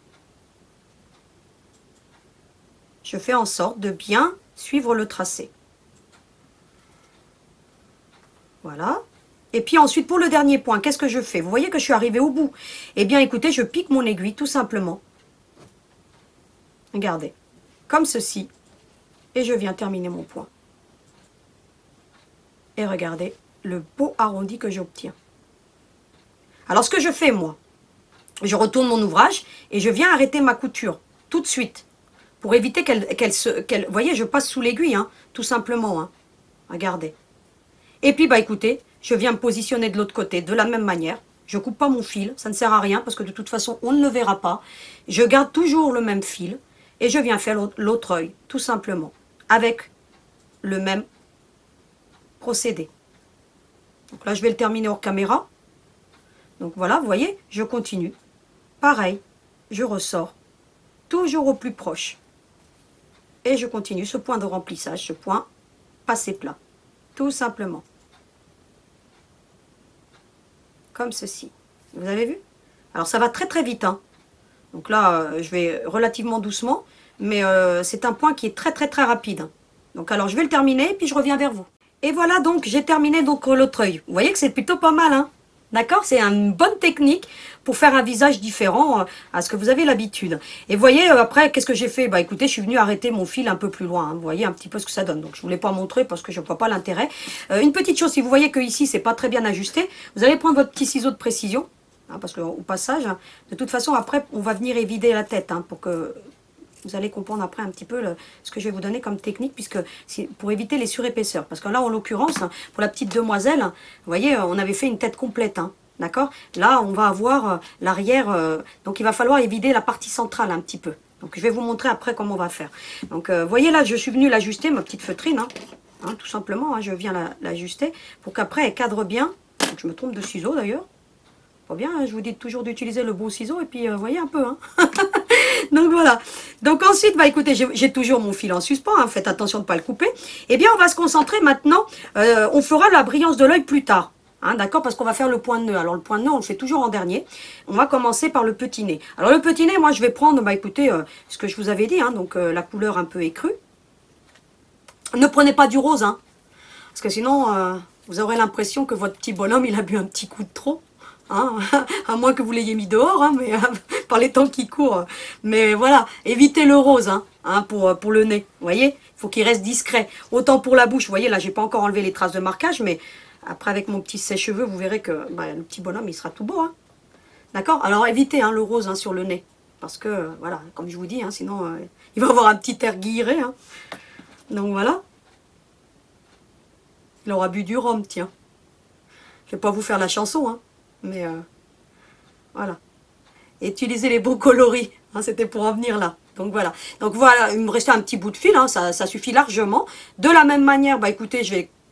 je fais en sorte de bien suivre le tracé. Voilà. Et puis ensuite, pour le dernier point, qu'est-ce que je fais? Vous voyez que je suis arrivée au bout. Eh bien, écoutez, je pique mon aiguille, tout simplement. Regardez, comme ceci. Et je viens terminer mon point. Et regardez le beau arrondi que j'obtiens. Alors, ce que je fais, moi, je retourne mon ouvrage et je viens arrêter ma couture tout de suite pour éviter qu'elle vous voyez, je passe sous l'aiguille, hein, tout simplement. Hein. Regardez. Et puis, bah écoutez, je viens me positionner de l'autre côté de la même manière. Je ne coupe pas mon fil, ça ne sert à rien parce que de toute façon, on ne le verra pas. Je garde toujours le même fil et je viens faire l'autre œil, tout simplement, avec le même procédé. Donc là, je vais le terminer hors caméra. Donc voilà, vous voyez, je continue. Pareil, je ressors, toujours au plus proche. Et je continue ce point de remplissage, ce point passé plat, tout simplement. Comme ceci. Vous avez vu? Alors ça va très très vite. Hein. Donc là, je vais relativement doucement, mais c'est un point qui est très très très rapide. Donc alors, je vais le terminer, puis je reviens vers vous. Et voilà, donc j'ai terminé donc l'autre œil. Vous voyez que c'est plutôt pas mal, hein? D'accord, c'est une bonne technique pour faire un visage différent à ce que vous avez l'habitude. Et vous voyez, après, qu'est-ce que j'ai fait? Bah écoutez, je suis venue arrêter mon fil un peu plus loin. Hein. Vous voyez un petit peu ce que ça donne. Donc, je ne voulais pas montrer parce que je ne vois pas l'intérêt. Une petite chose, si vous voyez que ici, c'est pas très bien ajusté, vous allez prendre votre petit ciseau de précision. Hein, parce qu'au passage, hein, de toute façon, après, on va venir évider la tête hein, pour que... Vous allez comprendre après un petit peu ce que je vais vous donner comme technique, puisque c'est pour éviter les surépaisseurs. Parce que là, en l'occurrence, pour la petite demoiselle, vous voyez, on avait fait une tête complète. Hein, d'accord? Là, on va avoir l'arrière. Donc, il va falloir évider la partie centrale un petit peu. Donc, je vais vous montrer après comment on va faire. Donc, vous voyez là, je suis venue l'ajuster, ma petite feutrine. Hein, tout simplement, hein, je viens l'ajuster pour qu'après, elle cadre bien. Donc, je me trompe de ciseau d'ailleurs. Pas bien, hein, je vous dis toujours d'utiliser le bon ciseau et puis, vous voyez un peu. Hein. Donc voilà, donc ensuite, bah écoutez, j'ai toujours mon fil en suspens, hein, faites attention de ne pas le couper. Eh bien, on va se concentrer maintenant, on fera la brillance de l'œil plus tard, hein, d'accord, parce qu'on va faire le point de nœud. Alors le point de nœud, on le fait toujours en dernier, on va commencer par le petit nez. Alors le petit nez, moi je vais prendre, bah écoutez, ce que je vous avais dit, hein, donc la couleur un peu écrue. Ne prenez pas du rose, hein, parce que sinon, vous aurez l'impression que votre petit bonhomme, il a bu un petit coup de trop. Hein, à moins que vous l'ayez mis dehors, hein, mais par les temps qui courent. Mais voilà, évitez le rose hein, pour le nez, vous voyez. Il faut qu'il reste discret. Autant pour la bouche, vous voyez, là, j'ai pas encore enlevé les traces de marquage, mais après, avec mon petit sèche-cheveux, vous verrez que bah, le petit bonhomme, il sera tout beau. Hein. D'accord? Alors, évitez hein, le rose hein, sur le nez, parce que, voilà, comme je vous dis, hein, sinon, il va avoir un petit air guilleré. Hein. Donc, voilà. Il aura bu du rhum, tiens. Je vais pas vous faire la chanson, hein. Mais voilà, utilisez les bons coloris, hein, c'était pour en venir là. Donc voilà, il me restait un petit bout de fil, hein, ça suffit largement. De la même manière, bah écoutez,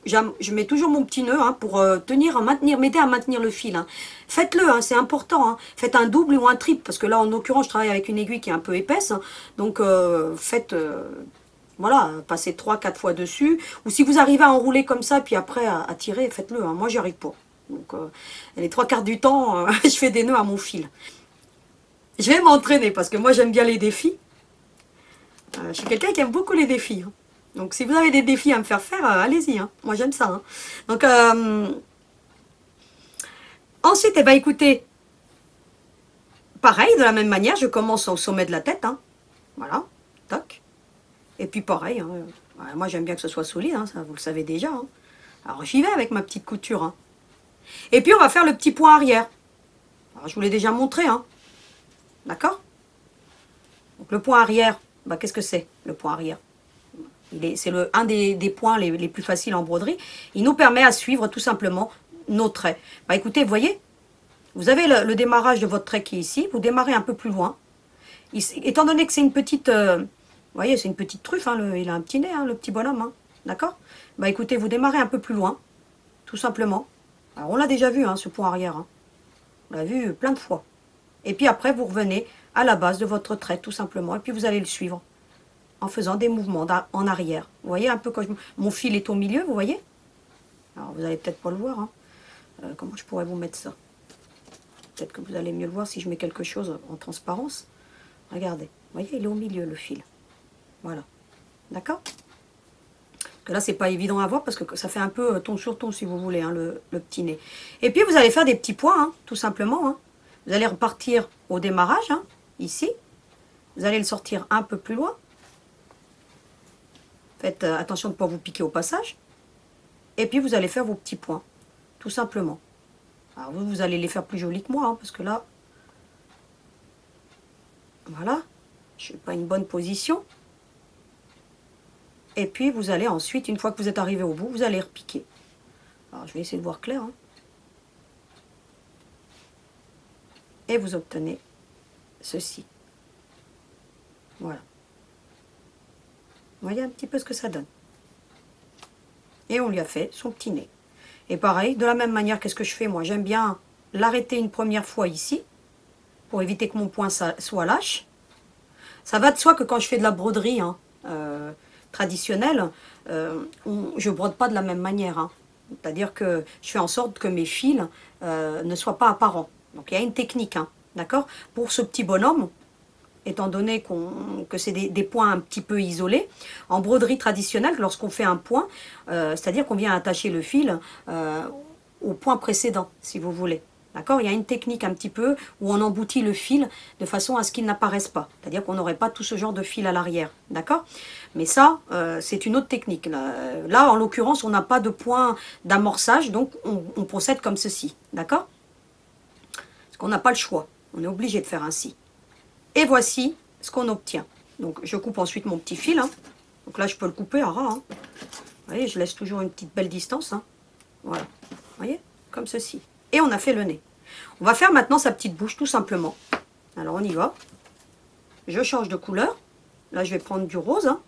je mets toujours mon petit nœud hein, pour m'aider à maintenir le fil. Hein. Faites-le, hein, c'est important, hein. Faites un double ou un triple, parce que là en l'occurrence je travaille avec une aiguille qui est un peu épaisse, hein, donc faites... Voilà, passez 3-4 fois dessus, ou si vous arrivez à enrouler comme ça, puis après à tirer, faites-le, hein. Moi j'y arrive pas. Donc, les 3/4 du temps, je fais des nœuds à mon fil. Je vais m'entraîner parce que moi, j'aime bien les défis. Je suis quelqu'un qui aime beaucoup les défis. Hein. Donc, si vous avez des défis à me faire faire, allez-y. Hein. Moi, j'aime ça. Hein. Donc, ensuite, eh ben, écoutez, pareil, de la même manière, je commence au sommet de la tête. Hein. Voilà, toc. Et puis, pareil, hein. Moi, j'aime bien que ce soit solide. Hein, ça, vous le savez déjà. Hein. Alors, j'y vais avec ma petite couture. Hein. Et puis, on va faire le petit point arrière. Alors, je vous l'ai déjà montré. Hein. D'accord? Donc, le point arrière, bah, qu'est-ce que c'est, le point arrière? C'est un des points les plus faciles en broderie. Il nous permet à suivre tout simplement nos traits. Bah, écoutez, vous voyez, vous avez le démarrage de votre trait qui est ici. Vous démarrez un peu plus loin. Étant donné que c'est une petite... vous voyez, c'est une petite truffe. Hein, il a un petit nez, hein, le petit bonhomme. Hein, d'accord? Bah, écoutez, vous démarrez un peu plus loin, tout simplement. Alors, on l'a déjà vu, hein, ce point arrière. Hein. On l'a vu plein de fois. Et puis après, vous revenez à la base de votre trait, tout simplement. Et puis, vous allez le suivre en faisant des mouvements en arrière. Vous voyez un peu quand mon fil est au milieu, vous voyez? Alors, vous n'allez peut-être pas le voir. Hein. Comment je pourrais vous mettre ça? Peut-être que vous allez mieux le voir si je mets quelque chose en transparence. Regardez. Vous voyez, il est au milieu, le fil. Voilà. D'accord? Que là, c'est pas évident à voir parce que ça fait un peu ton sur ton, si vous voulez, hein, le petit nez. Et puis, vous allez faire des petits points, hein, tout simplement. Hein. Vous allez repartir au démarrage, hein, ici. Vous allez le sortir un peu plus loin. Faites attention de ne pas vous piquer au passage. Et puis, vous allez faire vos petits points, tout simplement. Alors, vous allez les faire plus jolis que moi, hein, parce que là, voilà, je suis pas une bonne position. Et puis, vous allez ensuite, une fois que vous êtes arrivé au bout, vous allez repiquer. Alors, je vais essayer de voir clair. Hein. Et vous obtenez ceci. Voilà. Voyez un petit peu ce que ça donne. Et on lui a fait son petit nez. Et pareil, de la même manière, qu'est-ce que je fais moi? J'aime bien l'arrêter une première fois ici, pour éviter que mon point soit lâche. Ça va de soi que quand je fais de la broderie hein, traditionnelle, je ne brode pas de la même manière. Hein. C'est-à-dire que je fais en sorte que mes fils ne soient pas apparents. Donc il y a une technique, hein, d'accord? Pour ce petit bonhomme, étant donné que c'est des points un petit peu isolés, en broderie traditionnelle, lorsqu'on fait un point, c'est-à-dire qu'on vient attacher le fil au point précédent, si vous voulez. D'accord? Il y a une technique un petit peu où on emboutit le fil de façon à ce qu'il n'apparaisse pas. C'est-à-dire qu'on n'aurait pas tout ce genre de fil à l'arrière. D'accord? Mais ça, c'est une autre technique. Là, en l'occurrence, on n'a pas de point d'amorçage, donc on procède comme ceci. D'accord? Parce qu'on n'a pas le choix. On est obligé de faire ainsi. Et voici ce qu'on obtient. Donc, je coupe ensuite mon petit fil. Hein. Donc là, je peux le couper à ras. Hein. Vous voyez, je laisse toujours une petite belle distance. Hein. Voilà. Vous voyez? Comme ceci. Et on a fait le nez. On va faire maintenant sa petite bouche, tout simplement. Alors, on y va. Je change de couleur. Là, je vais prendre du rose. Hein.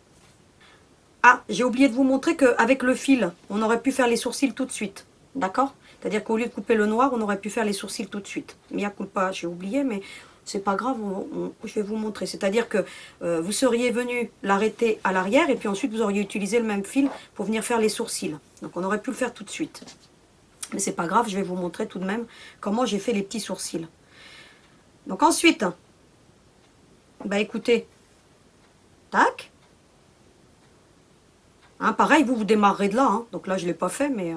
Ah, j'ai oublié de vous montrer qu'avec le fil, on aurait pu faire les sourcils tout de suite. D'accord? C'est-à-dire qu'au lieu de couper le noir, on aurait pu faire les sourcils tout de suite. Mea culpa, j'ai oublié, mais... c'est pas grave, je vais vous montrer. C'est-à-dire que vous seriez venu l'arrêter à l'arrière et puis ensuite vous auriez utilisé le même fil pour venir faire les sourcils. Donc on aurait pu le faire tout de suite. Mais c'est pas grave, je vais vous montrer tout de même comment j'ai fait les petits sourcils. Donc ensuite, bah écoutez, tac. Hein, pareil, vous démarrerez de là. Hein. Donc là, je ne l'ai pas fait, mais...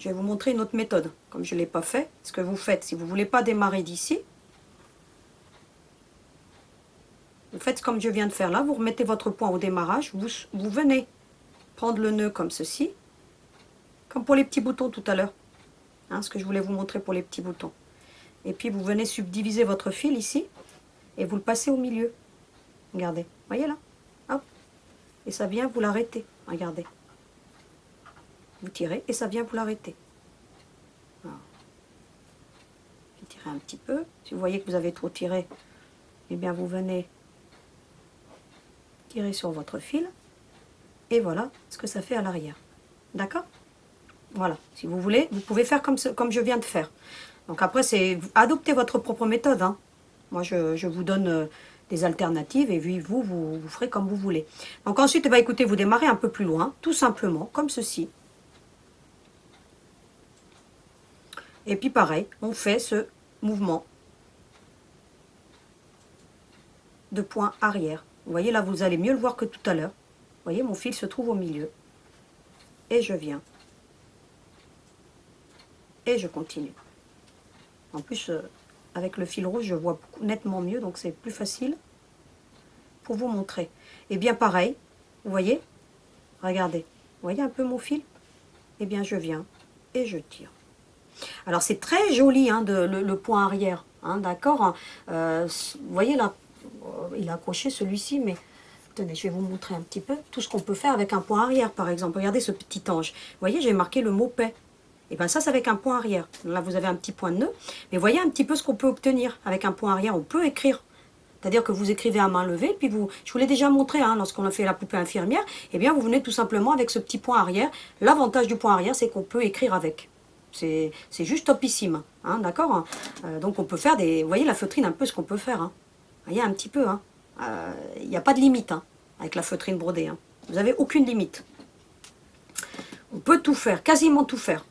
je vais vous montrer une autre méthode. Comme je ne l'ai pas fait, ce que vous faites, si vous ne voulez pas démarrer d'ici, vous faites comme je viens de faire là, vous remettez votre point au démarrage, vous venez prendre le nœud comme ceci, comme pour les petits boutons tout à l'heure, hein, ce que je voulais vous montrer pour les petits boutons. Et puis vous venez subdiviser votre fil ici, et vous le passez au milieu. Regardez, voyez là, hop, et ça vient vous l'arrêter, regardez. Vous tirez et ça vient vous l'arrêter. Je vais tirer un petit peu. Si vous voyez que vous avez trop tiré, eh bien vous venez tirer sur votre fil. Et voilà ce que ça fait à l'arrière. D'accord? Voilà. Si vous voulez, vous pouvez faire comme je viens de faire. Donc après, c'est adopter votre propre méthode. Hein. Moi, je vous donne des alternatives et puis vous ferez comme vous voulez. Donc ensuite, eh bien, écoutez, vous démarrez un peu plus loin, tout simplement, comme ceci. Et puis pareil, on fait ce mouvement de point arrière. Vous voyez là, vous allez mieux le voir que tout à l'heure. Vous voyez, mon fil se trouve au milieu. Et je viens. Et je continue. En plus, avec le fil rouge, je vois nettement mieux, donc c'est plus facile pour vous montrer. Et bien pareil, vous voyez, regardez, vous voyez un peu mon fil? Et bien je viens et je tire. Alors, c'est très joli, hein, le point arrière, hein, d'accord, vous voyez là, il a accroché celui-ci, mais tenez, je vais vous montrer un petit peu tout ce qu'on peut faire avec un point arrière, par exemple. Regardez ce petit ange. Vous voyez, j'ai marqué le mot paix. Et bien, ça, c'est avec un point arrière. Là, vous avez un petit point de nœud, mais voyez un petit peu ce qu'on peut obtenir avec un point arrière. On peut écrire. C'est-à-dire que vous écrivez à main levée, puis vous, je vous l'ai déjà montré, hein, lorsqu'on a fait la poupée infirmière, eh bien, vous venez tout simplement avec ce petit point arrière. L'avantage du point arrière, c'est qu'on peut écrire avec. C'est juste topissime, hein, d'accord, donc on peut faire des... Vous voyez la feutrine, un peu ce qu'on peut faire. Hein. Vous voyez un petit peu, hein. Y a pas de limite hein, avec la feutrine brodée. Hein. Vous n'avez aucune limite. On peut tout faire, quasiment tout faire.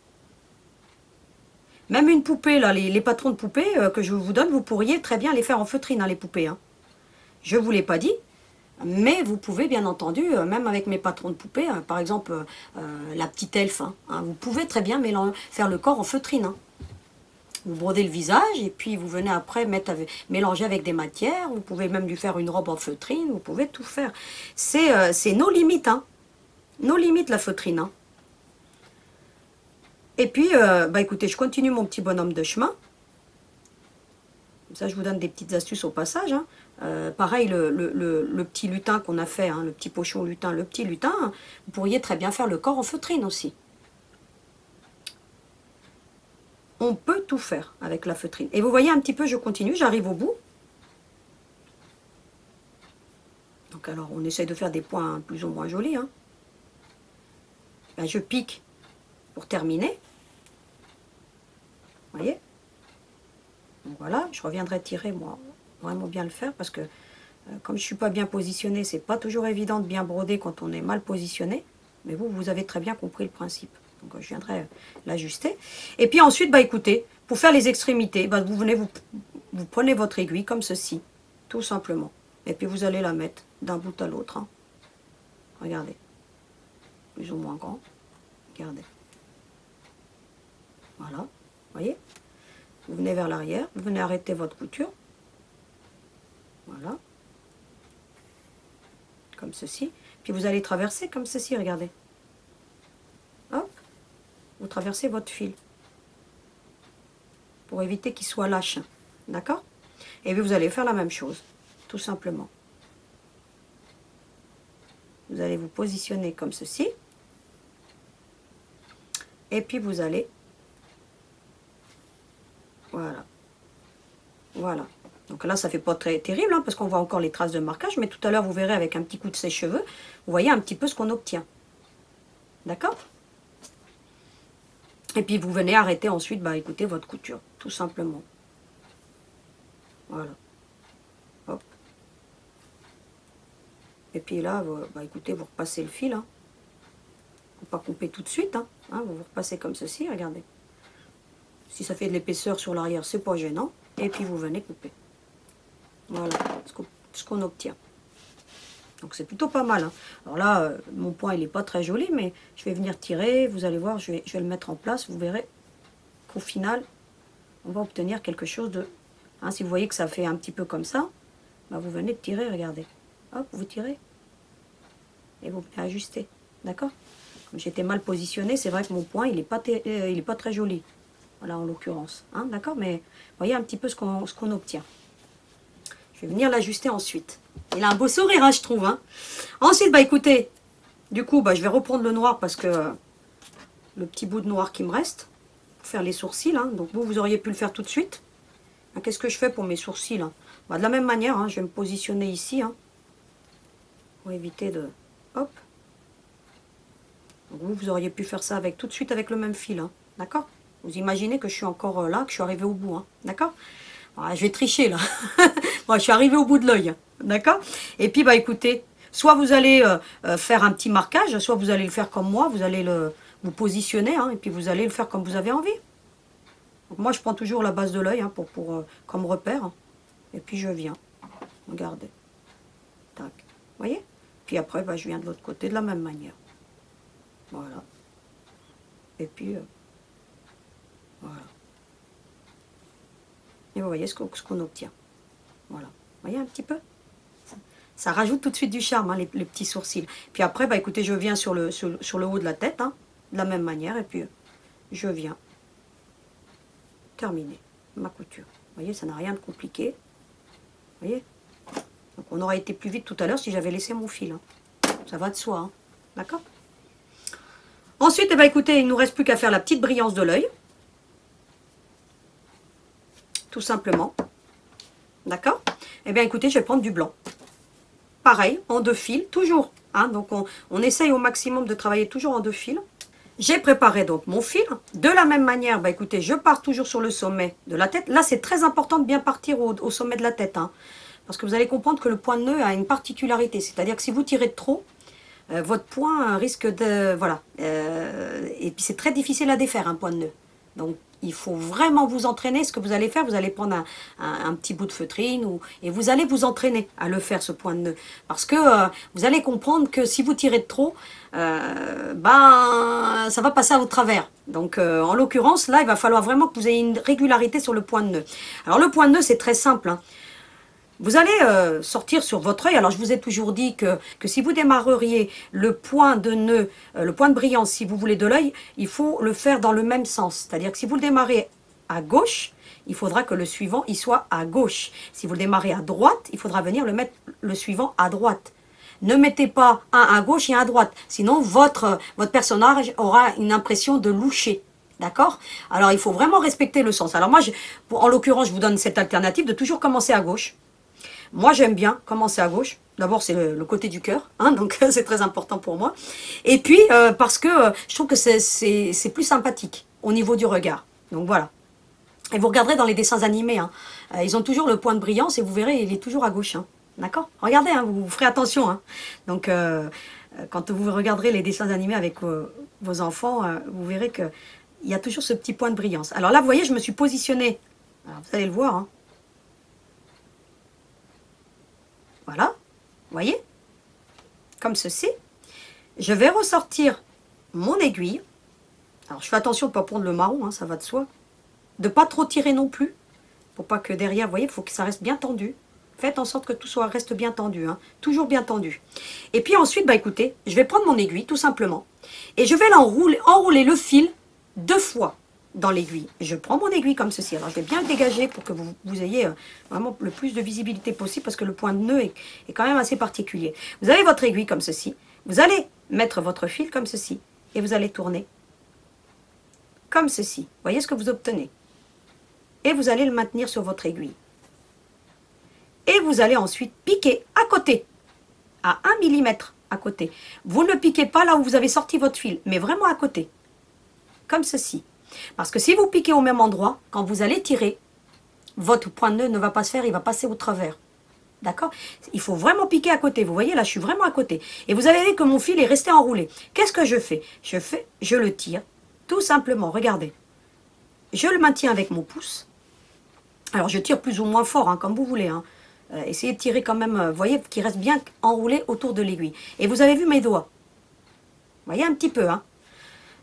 Même une poupée, là, les patrons de poupées que je vous donne, vous pourriez très bien les faire en feutrine, hein, les poupées. Hein. Je ne vous l'ai pas dit, Mais vous pouvez bien entendu, même avec mes patrons de poupées, par exemple la petite elfe, vous pouvez très bien faire le corps en feutrine. Vous brodez le visage et puis vous venez après mélanger avec des matières. Vous pouvez même lui faire une robe en feutrine, vous pouvez tout faire. C'est nos limites, nos limites la feutrine. Et puis, bah écoutez, je continue mon petit bonhomme de chemin. Ça, je vous donne des petites astuces au passage. Pareil, le petit lutin qu'on a fait, le petit pochon lutin, le petit lutin, vous pourriez très bien faire le corps en feutrine aussi. On peut tout faire avec la feutrine. Et vous voyez un petit peu, je continue, j'arrive au bout. Donc alors, on essaie de faire des points plus ou moins jolis. Ben, je pique pour terminer. Vous voyez ? Donc voilà, je reviendrai tirer, moi, vraiment bien le faire, parce que comme je ne suis pas bien positionnée, c'est pas toujours évident de bien broder quand on est mal positionné, mais vous, vous avez très bien compris le principe. Donc je viendrai l'ajuster. Et puis ensuite, bah écoutez, pour faire les extrémités, bah, vous prenez votre aiguille comme ceci, tout simplement. Et puis vous allez la mettre d'un bout à l'autre. Regardez, plus ou moins grand. Regardez. Voilà, vous voyez ? Vous venez vers l'arrière, vous venez arrêter votre couture. Voilà. Comme ceci. Puis vous allez traverser comme ceci, regardez. Hop. Vous traversez votre fil. Pour éviter qu'il soit lâche. D'accord? Et puis vous allez faire la même chose. Tout simplement. Vous allez vous positionner comme ceci. Et puis vous allez... Voilà, voilà. Donc là, ça fait pas très terrible, parce qu'on voit encore les traces de marquage, mais tout à l'heure, vous verrez avec un petit coup de sèche-cheveux, vous voyez un petit peu ce qu'on obtient. D'accord? Et puis, vous venez arrêter ensuite, bah écoutez, votre couture, tout simplement. Voilà. Hop. Et puis là, bah écoutez, vous repassez le fil. Faut pas couper tout de suite, vous repassez comme ceci, regardez. Si ça fait de l'épaisseur sur l'arrière, c'est pas gênant. Et puis vous venez couper. Voilà ce qu'on obtient. Donc c'est plutôt pas mal. Alors là, mon point il n'est pas très joli, mais je vais venir tirer. Vous allez voir, je vais le mettre en place. Vous verrez qu'au final, on va obtenir quelque chose de... si vous voyez que ça fait un petit peu comme ça, bah vous venez de tirer, regardez. Hop, vous tirez. Et vous ajustez. D'accord? Comme j'étais mal positionnée, c'est vrai que mon point il n'est pas, pas très joli. Voilà, en l'occurrence. D'accord? Mais voyez un petit peu ce qu'on obtient. Je vais venir l'ajuster ensuite. Il a un beau sourire, je trouve. Ensuite, bah écoutez, du coup, bah, je vais reprendre le noir parce que le petit bout de noir qui me reste, pour faire les sourcils. Donc vous auriez pu le faire tout de suite. Qu'est-ce que je fais pour mes sourcils? Bah, de la même manière, je vais me positionner ici. Pour éviter de... Hop. Donc vous auriez pu faire ça avec tout de suite avec le même fil. D'accord? Vous imaginez que je suis encore là, que je suis arrivée au bout, d'accord? Je vais tricher, là. Je suis arrivée au bout de l'œil, d'accord? Et puis, bah écoutez, soit vous allez faire un petit marquage, soit vous allez le faire comme moi, vous allez vous positionner, et puis vous allez le faire comme vous avez envie. Donc, moi, je prends toujours la base de l'œil pour comme repère, et puis je viens. Regardez. Tac. Vous voyez? Puis après, bah, je viens de l'autre côté de la même manière. Voilà. Et puis... Voilà. Et vous voyez ce qu'on obtient. Voilà. Vous voyez un petit peu? Ça rajoute tout de suite du charme, les petits sourcils. Puis après, bah écoutez, je viens sur le haut de la tête, de la même manière, et puis je viens terminer ma couture. Vous voyez, ça n'a rien de compliqué. Vous voyez? Donc on aurait été plus vite tout à l'heure si j'avais laissé mon fil. Ça va de soi, d'accord? Ensuite, bah écoutez, il ne nous reste plus qu'à faire la petite brillance de l'œil. Tout simplement, d'accord? Eh bien écoutez, je vais prendre du blanc, pareil, en deux fils, toujours, donc on essaye au maximum de travailler toujours en deux fils. J'ai préparé donc mon fil, de la même manière, bah écoutez, je pars toujours sur le sommet de la tête. Là c'est très important de bien partir au sommet de la tête, parce que vous allez comprendre que le point de nœud a une particularité, c'est-à-dire que si vous tirez de trop, votre point risque de, voilà, et puis c'est très difficile à défaire un point de nœud, donc Il faut vraiment vous entraîner. Ce que vous allez faire, vous allez prendre un petit bout de feutrine et vous allez vous entraîner à le faire, ce point de nœud. Parce que vous allez comprendre que si vous tirez de trop, ben, ça va passer à votre travers. Donc, en l'occurrence, là, il va falloir vraiment que vous ayez une régularité sur le point de nœud. Alors, le point de nœud, c'est très simple, hein. Vous allez sortir sur votre œil. Alors, je vous ai toujours dit que si vous démarreriez le point de nœud, le point de brillance, si vous voulez, de l'œil, il faut le faire dans le même sens. C'est-à-dire que si vous le démarrez à gauche, il faudra que le suivant, il soit à gauche. Si vous le démarrez à droite, il faudra venir le mettre le suivant à droite. Ne mettez pas un à gauche et un à droite. Sinon, votre personnage aura une impression de loucher. D'accord? Alors, il faut vraiment respecter le sens. Alors, moi, en l'occurrence, je vous donne cette alternative de toujours commencer à gauche. Moi, j'aime bien commencer à gauche. D'abord, c'est le côté du cœur, hein, donc c'est très important pour moi. Et puis, parce que je trouve que c'est plus sympathique au niveau du regard. Donc, voilà. Et vous regarderez dans les dessins animés, hein, ils ont toujours le point de brillance et vous verrez, il est toujours à gauche. Hein. D'accord? Regardez, hein, vous ferez attention. Hein. Donc, quand vous regarderez les dessins animés avec vos enfants, vous verrez qu'il y a toujours ce petit point de brillance. Alors là, vous voyez, je me suis positionnée. Alors, vous allez le voir, hein. Voilà, vous voyez, comme ceci. Je vais ressortir mon aiguille. Alors, je fais attention de ne pas prendre le marron, hein, ça va de soi. De ne pas trop tirer non plus, pour pas que derrière, vous voyez, il faut que ça reste bien tendu. Faites en sorte que tout reste bien tendu, hein, toujours bien tendu. Et puis ensuite, bah, écoutez, je vais prendre mon aiguille, tout simplement. Et je vais enrouler le fil 2 fois dans l'aiguille. Je prends mon aiguille comme ceci. Alors, je vais bien le dégager pour que vous ayez vraiment le plus de visibilité possible parce que le point de nœud est quand même assez particulier. Vous avez votre aiguille comme ceci. Vous allez mettre votre fil comme ceci et vous allez tourner comme ceci. Voyez ce que vous obtenez. Et vous allez le maintenir sur votre aiguille. Et vous allez ensuite piquer à côté, à 1 mm à côté. Vous ne le piquez pas là où vous avez sorti votre fil, mais vraiment à côté, comme ceci. Parce que si vous piquez au même endroit, quand vous allez tirer, votre point de nœud ne va pas se faire, il va passer au travers. D'accord? Il faut vraiment piquer à côté. Vous voyez, là, je suis vraiment à côté. Et vous avez vu que mon fil est resté enroulé. Qu'est-ce que je fais? Je le tire, tout simplement. Regardez. Je le maintiens avec mon pouce. Alors, je tire plus ou moins fort, hein, comme vous voulez. Hein. Essayez de tirer quand même, vous voyez, qu'il reste bien enroulé autour de l'aiguille. Et vous avez vu mes doigts. Vous voyez un petit peu, hein?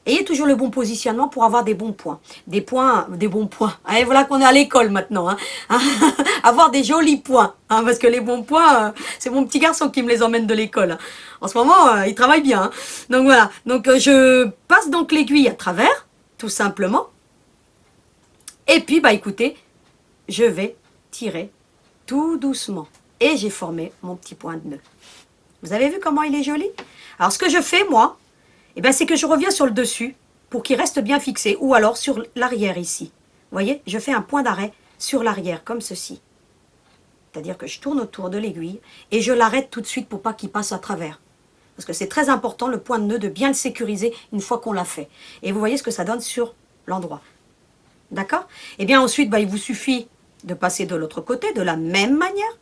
Ayez toujours le bon positionnement pour avoir des bons points. Des bons points. Et voilà qu'on est à l'école maintenant. Hein. Avoir des jolis points. Hein, parce que les bons points, c'est mon petit garçon qui me les emmène de l'école. En ce moment, il travaille bien. Hein. Donc voilà. Donc je passe donc l'aiguille à travers, tout simplement. Et puis, bah écoutez, je vais tirer tout doucement. Et j'ai formé mon petit point de nœud. Vous avez vu comment il est joli? Alors ce que je fais, moi, eh bien, c'est que je reviens sur le dessus pour qu'il reste bien fixé ou alors sur l'arrière ici. Vous voyez, je fais un point d'arrêt sur l'arrière comme ceci. C'est-à-dire que je tourne autour de l'aiguille et je l'arrête tout de suite pour pas qu'il passe à travers. Parce que c'est très important, le point de nœud, de bien le sécuriser une fois qu'on l'a fait. Et vous voyez ce que ça donne sur l'endroit. D'accord? Eh bien ensuite, bah, il vous suffit de passer de l'autre côté de la même manière,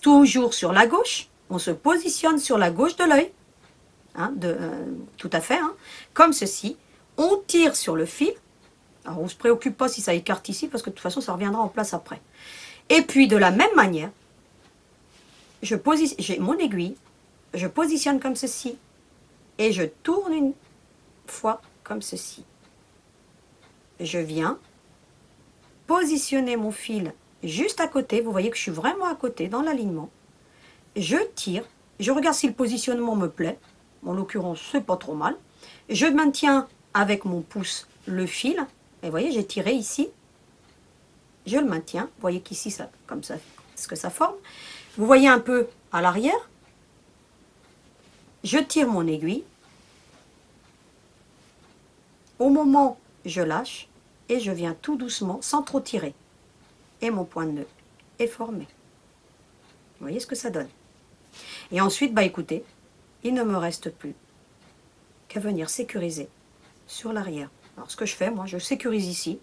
toujours sur la gauche. On se positionne sur la gauche de l'œil. Hein, tout à fait, hein. Comme ceci, on tire sur le fil. Alors on ne se préoccupe pas si ça écarte ici parce que de toute façon ça reviendra en place après. Et puis de la même manière, j'ai mon aiguille, je positionne comme ceci et je tourne une fois comme ceci. Je viens positionner mon fil juste à côté, vous voyez que je suis vraiment à côté dans l'alignement. Je tire, je regarde si le positionnement me plaît. En l'occurrence, c'est pas trop mal. Je maintiens avec mon pouce le fil. Et vous voyez, j'ai tiré ici. Je le maintiens. Vous voyez qu'ici, ça, comme ça, ce que ça forme. Vous voyez un peu à l'arrière. Je tire mon aiguille. Au moment, je lâche. Et je viens tout doucement, sans trop tirer. Et mon point de nœud est formé. Vous voyez ce que ça donne. Et ensuite, bah écoutez, il ne me reste plus qu'à venir sécuriser sur l'arrière. Alors, ce que je fais, moi, je sécurise ici,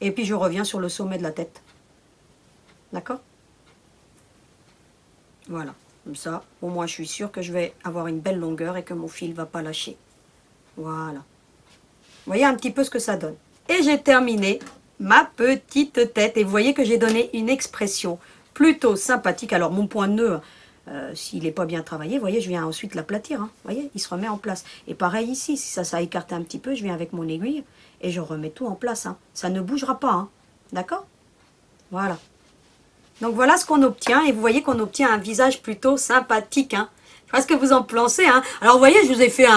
et puis je reviens sur le sommet de la tête. D'accord? Voilà. Comme ça, au moins, je suis sûre que je vais avoir une belle longueur et que mon fil ne va pas lâcher. Voilà. Vous voyez un petit peu ce que ça donne. Et j'ai terminé ma petite tête. Et vous voyez que j'ai donné une expression plutôt sympathique. Alors, mon point de nœud, s'il n'est pas bien travaillé, vous voyez, je viens ensuite l'aplatir. Hein, vous voyez, il se remet en place. Et pareil ici, si ça s'est écarté un petit peu, je viens avec mon aiguille et je remets tout en place. Hein. Ça ne bougera pas. Hein, d'accord? Voilà. Donc, voilà ce qu'on obtient. Et vous voyez qu'on obtient un visage plutôt sympathique. Hein. Je ne sais pas ce que vous en pensez. Hein. Alors, vous voyez, je vous ai fait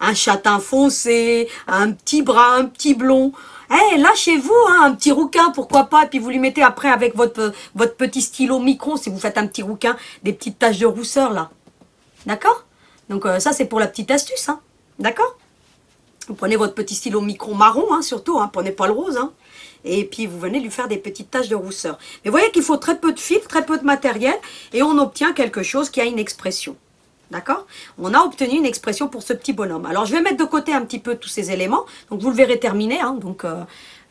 un châtain foncé, un petit bras, un petit blond. Eh, lâchez-vous, hein, un petit rouquin, pourquoi pas. Et puis, vous lui mettez après avec votre petit stylo micron, si vous faites un petit rouquin, des petites taches de rousseur, là. D'accord? Donc, ça, c'est pour la petite astuce. Hein. D'accord? Vous prenez votre petit stylo micron marron, hein, surtout. Hein, prenez pas le rose. Hein. Et puis, vous venez lui faire des petites taches de rousseur. Mais vous voyez qu'il faut très peu de fil, très peu de matériel. Et on obtient quelque chose qui a une expression. D'accord? On a obtenu une expression pour ce petit bonhomme. Alors, je vais mettre de côté un petit peu tous ces éléments. Donc, vous le verrez terminer. Hein, donc,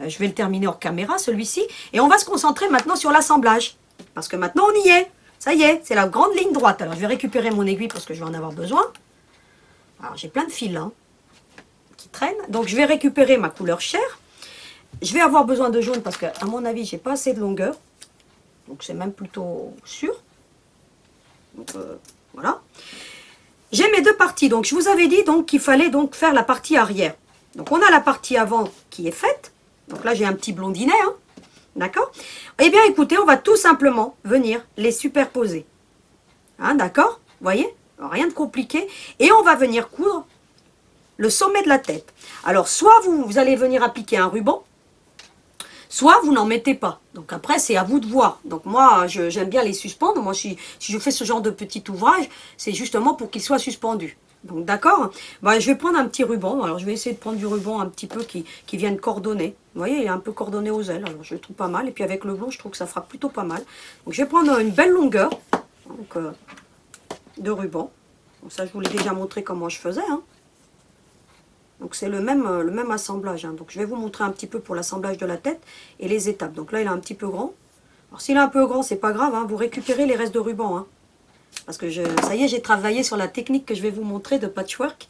je vais le terminer hors caméra, celui-ci. Et on va se concentrer maintenant sur l'assemblage. Parce que maintenant, on y est. Ça y est, c'est la grande ligne droite. Alors, je vais récupérer mon aiguille parce que je vais en avoir besoin. Alors, j'ai plein de fils hein, qui traînent. Donc, je vais récupérer ma couleur chair. Je vais avoir besoin de jaune parce qu'à mon avis, j'ai pas assez de longueur. Donc, c'est même plutôt sûr. Donc, voilà. J'ai mes deux parties. Donc, je vous avais dit qu'il fallait donc faire la partie arrière. Donc, on a la partie avant qui est faite. Donc là, j'ai un petit blondinet. Hein, d'accord? Eh bien, écoutez, on va tout simplement venir les superposer. Hein, d'accord? Vous voyez? Rien de compliqué. Et on va venir coudre le sommet de la tête. Alors, soit vous allez venir appliquer un ruban, soit vous n'en mettez pas. Donc après, c'est à vous de voir. Donc moi, j'aime bien les suspendre. Moi, si je fais ce genre de petit ouvrage, c'est justement pour qu'ils soient suspendus. Donc d'accord, bah, je vais prendre un petit ruban. Alors je vais essayer de prendre du ruban un petit peu qui vienne cordonner. Vous voyez, il est un peu cordonné aux ailes. Alors je le trouve pas mal. Et puis avec le blond, je trouve que ça fera plutôt pas mal. Donc je vais prendre une belle longueur donc, de ruban. Donc ça, je vous l'ai déjà montré comment je faisais. Hein. Donc c'est le même assemblage. Hein. Donc je vais vous montrer un petit peu pour l'assemblage de la tête et les étapes. Donc là, il est un petit peu grand. Alors s'il est un peu grand, c'est pas grave. Hein. Vous récupérez les restes de ruban. Hein. Parce que ça y est, j'ai travaillé sur la technique que je vais vous montrer de patchwork.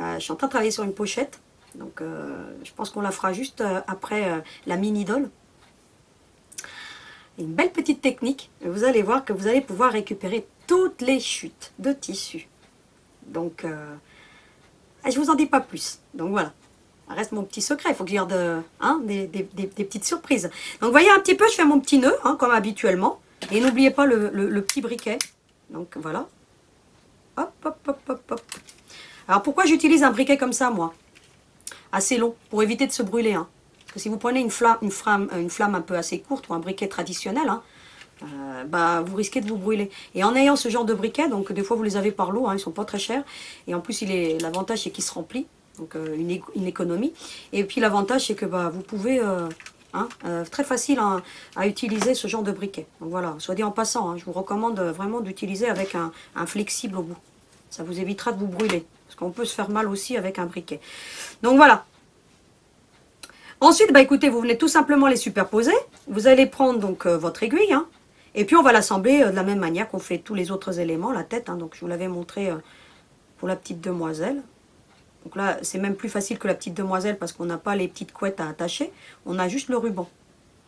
Je suis en train de travailler sur une pochette. Donc je pense qu'on la fera juste après la mini-doll. Une belle petite technique. Vous allez voir que vous allez pouvoir récupérer toutes les chutes de tissu. Donc... je ne vous en dis pas plus. Donc voilà, ça reste mon petit secret. Il faut que je garde hein, des petites surprises. Donc voyez un petit peu, je fais mon petit nœud, hein, comme habituellement. Et n'oubliez pas le petit briquet. Donc voilà. Hop, hop, hop, hop, hop. Alors pourquoi j'utilise un briquet comme ça, moi? Assez long, pour éviter de se brûler. Hein. Parce que si vous prenez une flamme un peu assez courte ou un briquet traditionnel, hein, bah, vous risquez de vous brûler. Et en ayant ce genre de briquet, donc des fois vous les avez par lot, hein, ils ne sont pas très chers. Et en plus, l'avantage c'est qu'il se remplit, donc une économie. Et puis l'avantage c'est que bah, vous pouvez, très facile à utiliser ce genre de briquet. Donc voilà, soit dit en passant, hein, je vous recommande vraiment d'utiliser avec un flexible au bout. Ça vous évitera de vous brûler, parce qu'on peut se faire mal aussi avec un briquet. Donc voilà. Ensuite, bah, écoutez, vous venez tout simplement les superposer. Vous allez prendre donc votre aiguille, hein. Et puis, on va l'assembler de la même manière qu'on fait tous les autres éléments, la tête. Hein, donc, je vous l'avais montré pour la petite demoiselle. Donc là, c'est même plus facile que la petite demoiselle parce qu'on n'a pas les petites couettes à attacher. On a juste le ruban.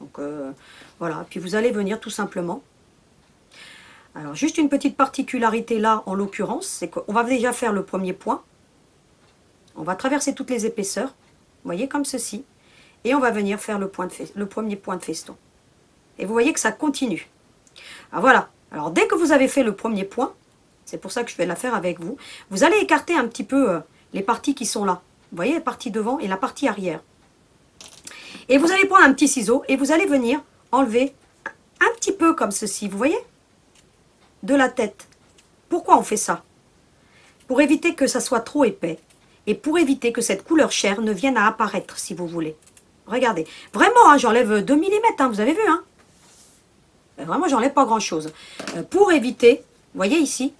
Donc, voilà. Puis, vous allez venir tout simplement. Alors, juste une petite particularité là, en l'occurrence, c'est qu'on va déjà faire le premier point. On va traverser toutes les épaisseurs. Vous voyez, comme ceci. Et on va venir faire le premier point de feston. Et vous voyez que ça continue. Ah, voilà. Alors, dès que vous avez fait le premier point, c'est pour ça que je vais la faire avec vous, vous allez écarter un petit peu les parties qui sont là. Vous voyez, la partie devant et la partie arrière. Et vous allez prendre un petit ciseau et vous allez venir enlever un petit peu comme ceci, vous voyez, de la tête. Pourquoi on fait ça? Pour éviter que ça soit trop épais et pour éviter que cette couleur chair ne vienne à apparaître, si vous voulez. Regardez. Vraiment, hein, j'enlève 2 mm, hein, vous avez vu, hein? Vraiment, j'enlève pas grand-chose. Pour éviter, vous voyez ici,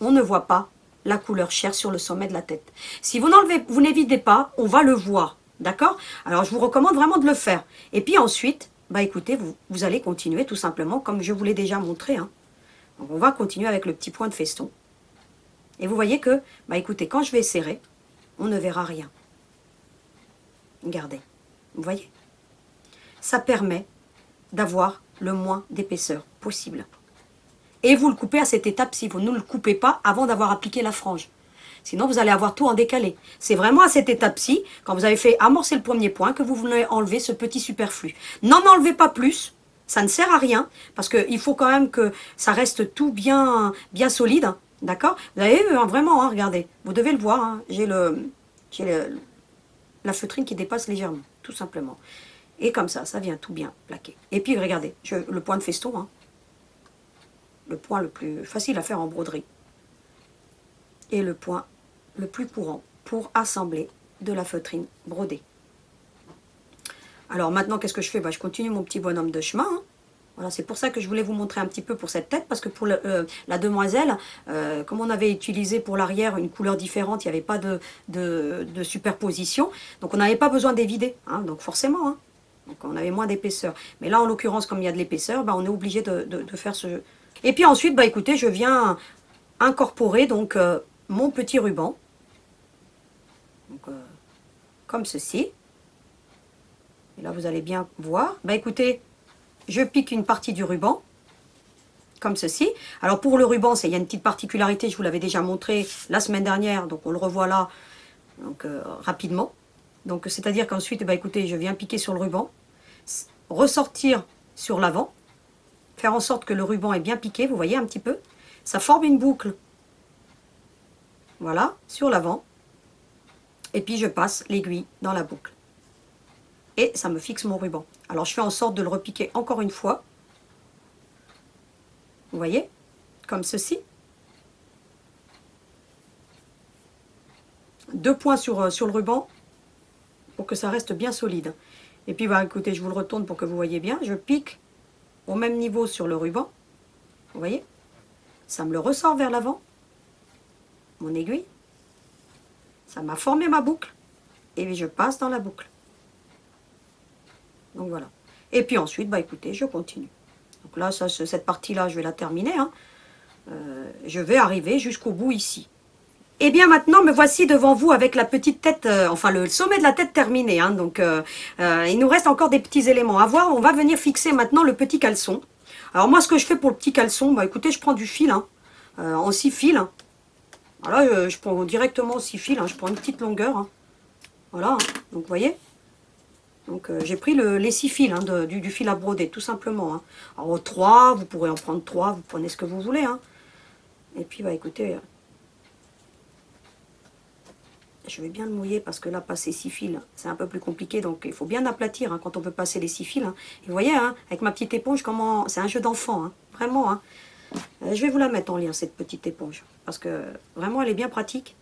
on ne voit pas la couleur chair sur le sommet de la tête. Si vous n'évitez pas, on va le voir. D'accord? Alors, je vous recommande vraiment de le faire. Et puis ensuite, bah écoutez, vous allez continuer tout simplement comme je vous l'ai déjà montré. Hein. Donc, on va continuer avec le petit point de feston. Et vous voyez que, bah écoutez, quand je vais serrer, on ne verra rien. Regardez. Vous voyez? Ça permet d'avoir le moins d'épaisseur possible. Et vous le coupez à cette étape si vous ne le coupez pas avant d'avoir appliqué la frange. Sinon, vous allez avoir tout en décalé. C'est vraiment à cette étape-ci, quand vous avez fait amorcer le premier point, que vous voulez enlever ce petit superflu. N'en enlevez pas plus, ça ne sert à rien, parce qu'il faut quand même que ça reste tout bien, bien solide. Hein, d'accord? Vous avez vraiment, hein, regardez, vous devez le voir, hein, j'ai la feutrine qui dépasse légèrement, tout simplement. Et comme ça vient tout bien plaqué. Et puis, regardez, le point de feston, hein, le point le plus facile à faire en broderie. Et le point le plus courant pour assembler de la feutrine brodée. Alors maintenant, qu'est-ce que je fais? Je continue mon petit bonhomme de chemin. Hein. Voilà, c'est pour ça que je voulais vous montrer un petit peu pour cette tête, parce que pour la demoiselle, comme on avait utilisé pour l'arrière une couleur différente, il n'y avait pas de superposition, donc on n'avait pas besoin d'évider, hein, donc forcément, hein, donc on avait moins d'épaisseur. Mais là, en l'occurrence, comme il y a de l'épaisseur, on est obligé de faire ce jeu. Et puis ensuite, écoutez, je viens incorporer donc mon petit ruban, donc, comme ceci. Et là, vous allez bien voir. Écoutez, je pique une partie du ruban, comme ceci. Alors pour le ruban, il y a une petite particularité, je vous l'avais déjà montré la semaine dernière, donc on le revoit là, donc rapidement. Donc c'est-à-dire qu'ensuite, écoutez, je viens piquer sur le ruban, ressortir sur l'avant, faire en sorte que le ruban est bien piqué, vous voyez un petit peu. Ça forme une boucle, voilà, sur l'avant. Et puis je passe l'aiguille dans la boucle. Et ça me fixe mon ruban. Alors je fais en sorte de le repiquer encore une fois. Vous voyez? Comme ceci. Deux points sur le ruban pour que ça reste bien solide. Et puis écoutez, je vous le retourne pour que vous voyez bien. Je pique au même niveau sur le ruban. Vous voyez? Ça me le ressort vers l'avant. Mon aiguille. Ça m'a formé ma boucle. Et puis je passe dans la boucle. Donc voilà. Et puis ensuite, écoutez, je continue. Donc là, ça, cette partie-là, je vais la terminer. Hein. Je vais arriver jusqu'au bout ici. Et bien maintenant, me voici devant vous avec la petite tête, enfin le sommet de la tête terminé. Hein. Donc il nous reste encore des petits éléments à voir. On va venir fixer maintenant le petit caleçon. Alors moi, ce que je fais pour le petit caleçon, écoutez, je prends du fil, hein, en 6 fils. Hein. Voilà, je prends directement 6 fils. Hein. Je prends une petite longueur. Hein. Voilà, hein. Donc vous voyez. Donc j'ai pris les 6 fils, hein, du fil à broder, tout simplement. Hein. Alors 3, vous pourrez en prendre 3, vous prenez ce que vous voulez. Hein. Et puis écoutez, je vais bien le mouiller parce que là, passer 6 fils, c'est un peu plus compliqué. Donc il faut bien aplatir, hein, quand on peut passer les 6 fils. Hein. Et vous voyez, hein, avec ma petite éponge, comment c'est un jeu d'enfant, hein, vraiment. Hein. Je vais vous la mettre en lien, cette petite éponge, parce que vraiment, elle est bien pratique.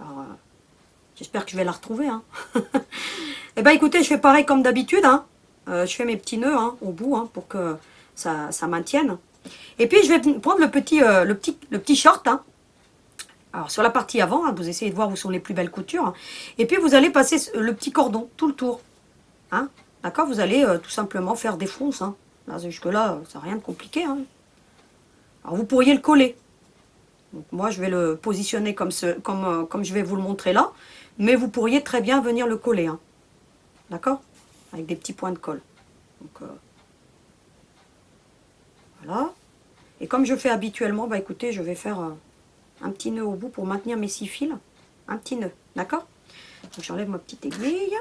Alors, j'espère que je vais la retrouver. Hein. Et écoutez, je fais pareil comme d'habitude. Hein. Je fais mes petits nœuds, hein, au bout, hein, pour que ça maintienne. Et puis, je vais prendre le petit short. Hein. Alors, sur la partie avant, hein, vous essayez de voir où sont les plus belles coutures. Hein. Et puis, vous allez passer le petit cordon tout le tour. Hein. D'accord? Vous allez tout simplement faire des fronces. Hein. Jusque-là, ça n'a rien de compliqué. Hein. Alors, vous pourriez le coller. Donc, moi, je vais le positionner comme je vais vous le montrer là. Mais vous pourriez très bien venir le coller. Hein. D'accord? Avec des petits points de colle. Donc, voilà. Et comme je fais habituellement, écoutez, je vais faire un petit nœud au bout pour maintenir mes 6 fils. Un petit nœud. D'accord? Donc, j'enlève ma petite aiguille.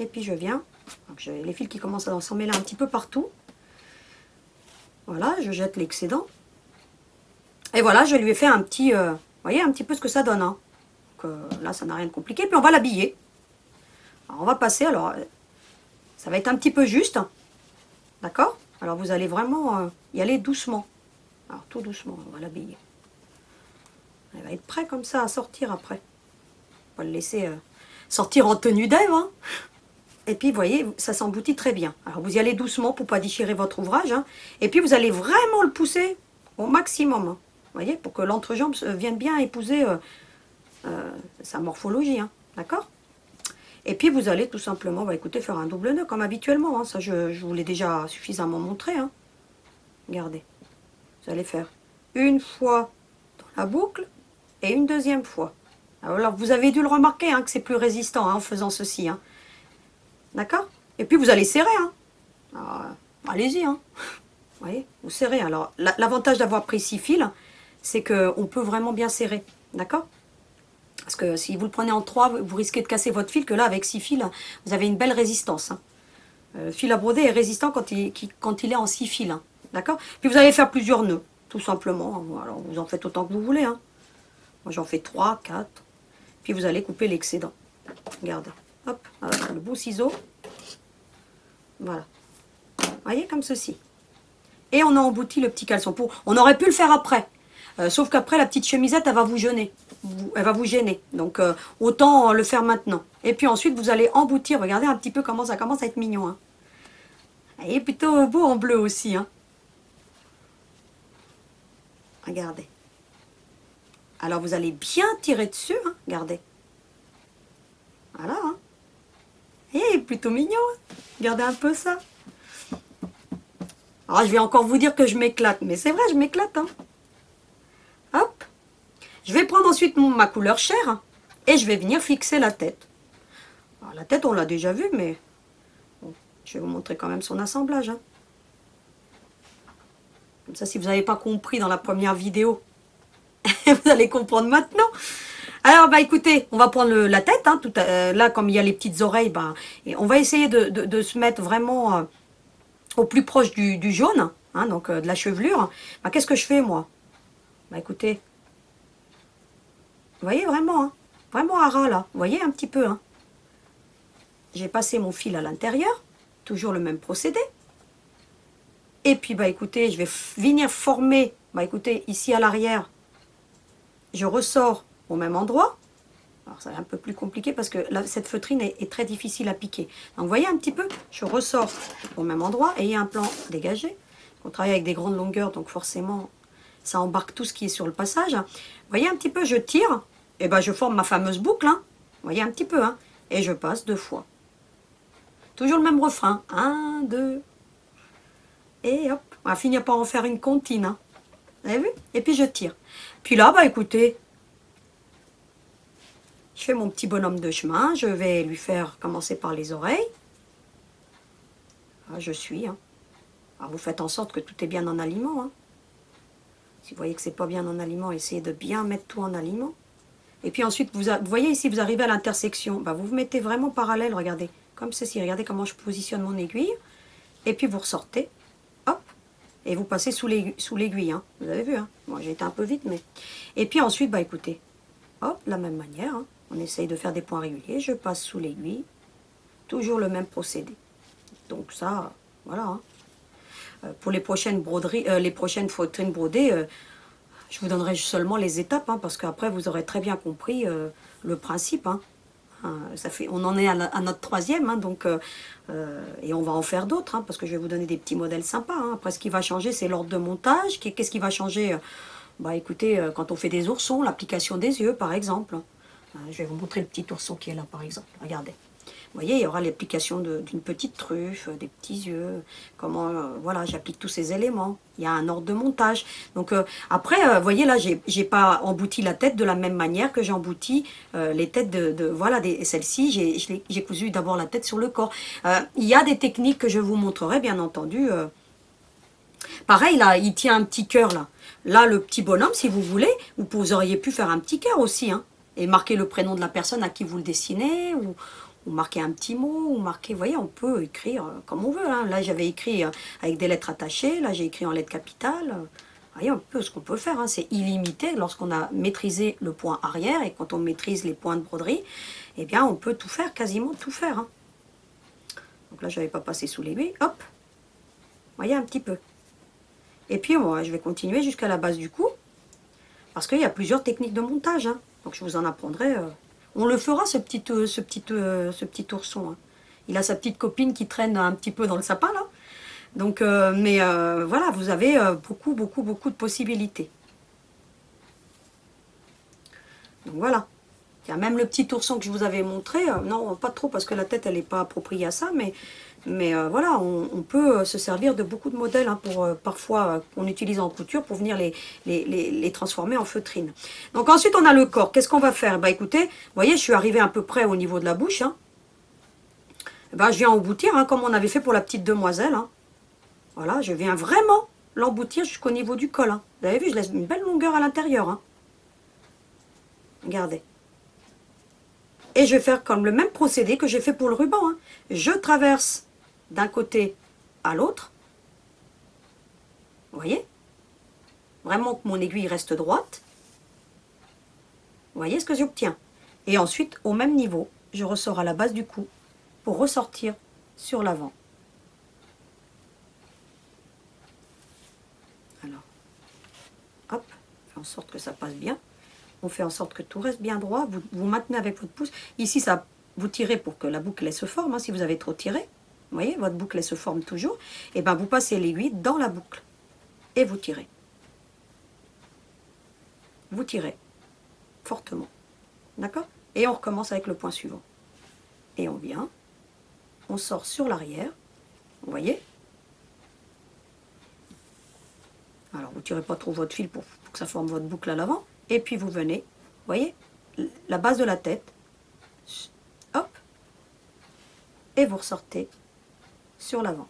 Et puis, je viens. Donc, j'ai les fils qui commencent à s'en mêler un petit peu partout. Voilà, je jette l'excédent. Et voilà, je lui ai fait un petit... voyez un petit peu ce que ça donne. Hein. Donc, là, ça n'a rien de compliqué. Puis, on va l'habiller. Alors on va passer, alors ça va être un petit peu juste, d'accord? Alors vous allez vraiment y aller doucement, alors tout doucement, on va l'habiller. Elle va être prête comme ça à sortir après. On va le laisser sortir en tenue d'Ève. Hein. Et puis vous voyez, ça s'emboutit très bien. Alors vous y allez doucement pour ne pas déchirer votre ouvrage, hein. Et puis vous allez vraiment le pousser au maximum, hein. Vous voyez, pour que l'entrejambe vienne bien épouser sa morphologie, hein. D'accord? Et puis, vous allez tout simplement, écoutez, faire un double nœud, comme habituellement. Hein. Ça, je vous l'ai déjà suffisamment montré. Hein. Regardez. Vous allez faire une fois dans la boucle et une deuxième fois. Alors, vous avez dû le remarquer, hein, que c'est plus résistant, hein, en faisant ceci. Hein. D'accord? Et puis vous allez serrer, hein. Allez-y, hein. Vous voyez, vous serrez. Alors, l'avantage d'avoir pris 6 fils, c'est qu'on peut vraiment bien serrer. D'accord? Parce que si vous le prenez en 3, vous risquez de casser votre fil, que là, avec 6 fils, vous avez une belle résistance. Hein. Le fil à broder est résistant quand il est en 6 fils. Hein. D'accord? Puis vous allez faire plusieurs nœuds, tout simplement. Alors, vous en faites autant que vous voulez. Hein. Moi, j'en fais 3, 4. Puis vous allez couper l'excédent. Regardez. Hop, avec le bout ciseau. Voilà. Vous voyez, comme ceci. Et on a embouti le petit caleçon. On aurait pu le faire après. Sauf qu'après, la petite chemisette, elle va vous gêner. Elle va vous gêner. Donc, autant le faire maintenant. Et puis ensuite, vous allez emboutir. Regardez un petit peu comment ça commence à être mignon. Hein. Et plutôt beau en bleu aussi. Hein. Regardez. Alors, vous allez bien tirer dessus. Hein. Regardez. Voilà. Hein. Et plutôt mignon. Hein. Regardez un peu ça. Alors, je vais encore vous dire que je m'éclate. Mais c'est vrai, je m'éclate. Hein. Hop. Je vais prendre ensuite ma couleur chair. Et je vais venir fixer la tête. Alors, la tête, on l'a déjà vue, mais... Bon, je vais vous montrer quand même son assemblage. Hein. Comme ça, si vous n'avez pas compris dans la première vidéo, vous allez comprendre maintenant. Alors, bah écoutez, on va prendre la tête. Hein, là, comme il y a les petites oreilles, bah, et on va essayer de se mettre vraiment... au plus proche du jaune, hein, donc de la chevelure. Bah, qu'est-ce que je fais, moi? Bah écoutez, vous voyez vraiment, hein, vraiment à ras, là. Vous voyez un petit peu, hein. J'ai passé mon fil à l'intérieur, toujours le même procédé. Et puis, bah écoutez, je vais venir former, bah écoutez, ici à l'arrière, je ressors au même endroit. Alors, ça va être un peu plus compliqué parce que là, cette feutrine est très difficile à piquer. Donc, vous voyez un petit peu, je ressors au même endroit et il y a un plan dégagé. On travaille avec des grandes longueurs, donc forcément, ça embarque tout ce qui est sur le passage. Vous voyez un petit peu, je tire, et ben je forme ma fameuse boucle. Hein. Vous voyez un petit peu, hein, et je passe 2 fois. Toujours le même refrain. 1, 2, et hop. On va finir par en faire une comptine. Hein. Vous avez vu? Et puis, je tire. Puis là, bah écoutez... Je fais mon petit bonhomme de chemin. Je vais lui faire commencer par les oreilles. Ah, je suis. Hein. Alors, vous faites en sorte que tout est bien en aliment. Hein. Si vous voyez que c'est pas bien en aliment, essayez de bien mettre tout en aliment. Et puis ensuite, vous voyez ici, vous arrivez à l'intersection. Bah, vous vous mettez vraiment parallèle. Regardez, comme ceci. Regardez comment je positionne mon aiguille. Et puis vous ressortez. Hop. Et vous passez sous l'aiguille. Hein. Vous avez vu. Hein. Bon, j'ai été un peu vite, mais. Et puis ensuite, bah écoutez, hop, de la même manière. Hein. On essaye de faire des points réguliers. Je passe sous l'aiguille. Toujours le même procédé. Donc ça, voilà. Hein. Pour les prochaines broderies, les prochaines feutrines brodées, je vous donnerai seulement les étapes, hein, parce qu'après vous aurez très bien compris le principe. Hein. Ça fait, on en est à notre 3e, hein, donc, et on va en faire d'autres, hein, parce que je vais vous donner des petits modèles sympas. Hein. Après, ce qui va changer, c'est l'ordre de montage. Qu'est-ce qui va changer? Bah, écoutez, quand on fait des oursons, l'application des yeux, par exemple. Je vais vous montrer le petit ourson qui est là, par exemple. Regardez. Vous voyez, il y aura l'application d'une petite truffe, des petits yeux. Comment, voilà, j'applique tous ces éléments. Il y a un ordre de montage. Donc, après, vous voyez, là, j'ai pas embouti la tête de la même manière que j'ai embouti les têtes voilà, celle-ci, j'ai cousu d'abord la tête sur le corps. Il y a des techniques que je vous montrerai, bien entendu. Pareil, là, il tient un petit cœur, là. Là, le petit bonhomme, si vous voulez, vous auriez pu faire un petit cœur aussi, hein. Et marquer le prénom de la personne à qui vous le dessinez, ou marquer un petit mot, ou marquer, vous voyez, on peut écrire comme on veut. Hein. Là, j'avais écrit avec des lettres attachées, là, j'ai écrit en lettres capitales. Vous voyez un peu ce qu'on peut faire, hein. C'est illimité. Lorsqu'on a maîtrisé le point arrière, et quand on maîtrise les points de broderie, eh bien, on peut tout faire, quasiment tout faire. Hein. Donc là, je n'avais pas passé sous l'aiguille, hop, vous voyez un petit peu. Et puis, moi, je vais continuer jusqu'à la base du cou, parce qu'il y a plusieurs techniques de montage, hein. Donc, je vous en apprendrai. On le fera, ce petit ourson. Hein. Il a sa petite copine qui traîne un petit peu dans le sapin, là. Donc, mais voilà, vous avez beaucoup, beaucoup, beaucoup de possibilités. Donc, voilà. Il y a même le petit ourson que je vous avais montré. Non, pas trop, parce que la tête, elle n'est pas appropriée à ça. Mais voilà, on peut se servir de beaucoup de modèles hein, pour parfois qu'on utilise en couture pour venir les transformer en feutrine. Donc ensuite, on a le corps. Qu'est-ce qu'on va faire? Bah écoutez, vous voyez, je suis arrivée à peu près au niveau de la bouche. Hein. je viens emboutir, hein, comme on avait fait pour la petite demoiselle. Hein. Voilà, je viens vraiment l'emboutir jusqu'au niveau du col. Hein. Vous avez vu, je laisse une belle longueur à l'intérieur. Hein. Regardez. Et je vais faire comme le même procédé que j'ai fait pour le ruban. Hein. Je traverse d'un côté à l'autre. Vous voyez? Vraiment que mon aiguille reste droite. Vous voyez ce que j'obtiens? Et ensuite, au même niveau, je ressors à la base du cou pour ressortir sur l'avant. Alors, hop, on fait en sorte que ça passe bien. On fait en sorte que tout reste bien droit. Vous maintenez avec votre pouce. Ici, ça, vous tirez pour que la boucle elle se forme. Hein, si vous avez trop tiré, vous voyez, votre boucle elle se forme toujours. Et bien, vous passez l'aiguille dans la boucle et vous tirez. Vous tirez fortement. D'accord? Et on recommence avec le point suivant. Et on vient. On sort sur l'arrière. Vous voyez? Alors, vous ne tirez pas trop votre fil pour que ça forme votre boucle à l'avant. Et puis vous venez, vous voyez, la base de la tête, hop, et vous ressortez sur l'avant.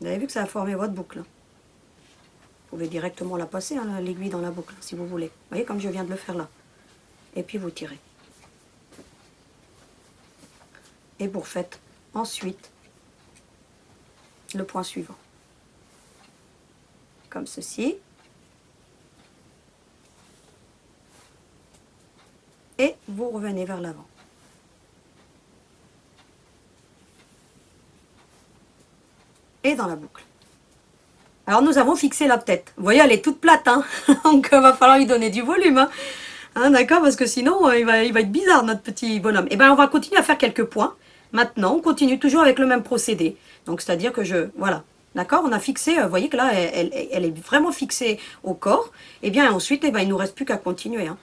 Vous avez vu que ça a formé votre boucle. Hein. Vous pouvez directement la passer, hein, l'aiguille dans la boucle, si vous voulez. Vous voyez, comme je viens de le faire là. Et puis vous tirez. Et vous refaites ensuite le point suivant. Comme ceci. Et vous revenez vers l'avant. Et dans la boucle. Alors nous avons fixé la tête. Vous voyez, elle est toute plate. Hein. Donc il va falloir lui donner du volume. Hein. Hein, d'accord, parce que sinon il va être bizarre notre petit bonhomme. Et bien on va continuer à faire quelques points. Maintenant, on continue toujours avec le même procédé. Donc c'est-à-dire que je... Voilà. D'accord, on a fixé, vous voyez que là, elle est vraiment fixée au corps. Et bien ensuite, eh ben, il ne nous reste plus qu'à continuer. Hein.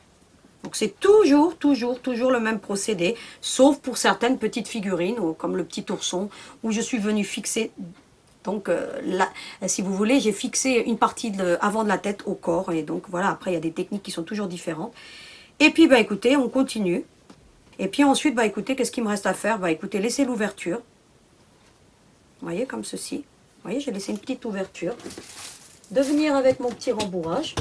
Donc c'est toujours le même procédé, sauf pour certaines petites figurines, ou comme le petit ourson, où je suis venue fixer, donc là, si vous voulez, j'ai fixé une partie avant de la tête au corps, et donc voilà, après il y a des techniques qui sont toujours différentes. Et puis bah écoutez, on continue, et puis ensuite, bah écoutez, qu'est-ce qu'il me reste à faire? Bah écoutez, laissez l'ouverture, vous voyez, comme ceci, vous voyez, j'ai laissé une petite ouverture, de venir avec mon petit rembourrage.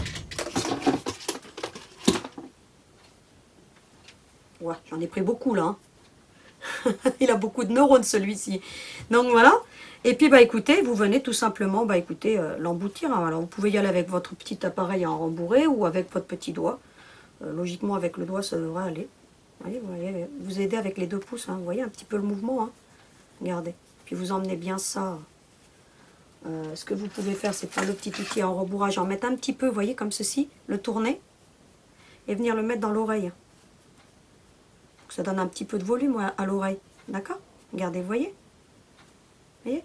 Ouais, j'en ai pris beaucoup là. Hein. Il a beaucoup de neurones celui-ci. Donc voilà. Et puis bah écoutez, vous venez tout simplement bah écoutez l'emboutir. Hein. Alors vous pouvez y aller avec votre petit appareil à rembourrer ou avec votre petit doigt. Logiquement avec le doigt ça devrait aller. Vous voyez, vous aidez avec les deux pouces. Hein. Vous voyez un petit peu le mouvement. Hein. Regardez. Puis vous emmenez bien ça. Ce que vous pouvez faire, c'est faire le petit outil à rembourrage, en mettre un petit peu, vous voyez comme ceci, le tourner et venir le mettre dans l'oreille. Ça donne un petit peu de volume à l'oreille. D'accord? Regardez, vous voyez? Vous voyez?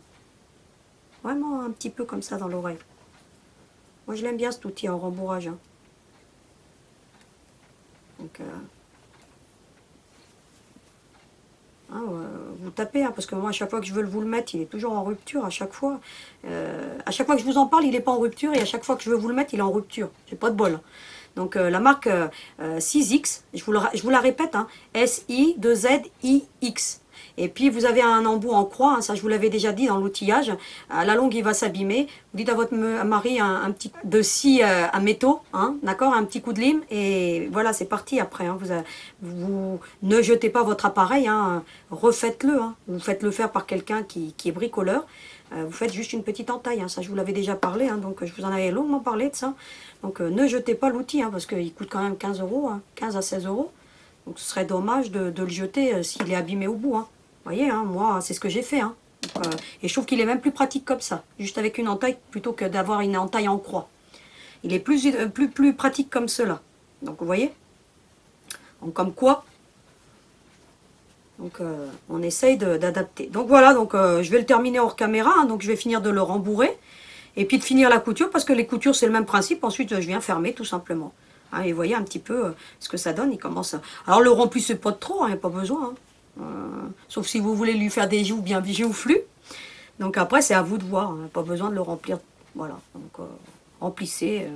Vraiment un petit peu comme ça dans l'oreille. Moi, je l'aime bien cet outil en rembourrage. Hein. Donc, vous tapez, hein, parce que moi, à chaque fois que je veux vous le mettre, il est toujours en rupture à chaque fois. À chaque fois que je vous en parle, il n'est pas en rupture. Et à chaque fois que je veux vous le mettre, il est en rupture. J'ai pas de bol. Donc la marque Sizzix, je vous la répète, hein, S-I-2-Z-I-X. Et puis vous avez un embout en croix, hein, ça je vous l'avais déjà dit dans l'outillage. À la longue il va s'abîmer. Vous dites à votre mari un petit de scie à métaux, hein, d'accord, un petit coup de lime et voilà c'est parti après. Hein, vous ne jetez pas votre appareil, hein, refaites-le, hein, vous faites-le faire par quelqu'un qui est bricoleur. Vous faites juste une petite entaille, hein. Ça je vous l'avais déjà parlé, hein, donc je vous en avais longuement parlé de ça. Donc ne jetez pas l'outil, hein, parce qu'il coûte quand même 15 €, hein, 15 à 16 euros. Donc ce serait dommage de le jeter s'il est abîmé au bout. Hein. Vous voyez, hein, moi c'est ce que j'ai fait. Hein. Donc, et je trouve qu'il est même plus pratique comme ça, juste avec une entaille plutôt que d'avoir une entaille en croix. Il est plus pratique comme cela. Donc vous voyez, donc, comme quoi... Donc, on essaye d'adapter. Donc, voilà, donc je vais le terminer hors caméra. Hein, donc, je vais finir de le rembourrer. Et puis, de finir la couture, parce que les coutures, c'est le même principe. Ensuite, je viens fermer, tout simplement. Hein, et vous voyez un petit peu ce que ça donne. Il commence à... Alors, le remplissez pas trop, hein, il n'y a pas besoin. Hein. Sauf si vous voulez lui faire des joues bien joufflues. Donc, après, c'est à vous de voir. Hein, pas besoin de le remplir. Voilà. Donc, remplissez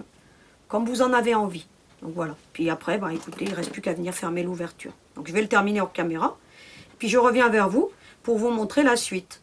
comme vous en avez envie. Donc, voilà. Puis après, bah, écoutez, il ne reste plus qu'à venir fermer l'ouverture. Donc, je vais le terminer hors caméra. puis je reviens vers vous pour vous montrer la suite.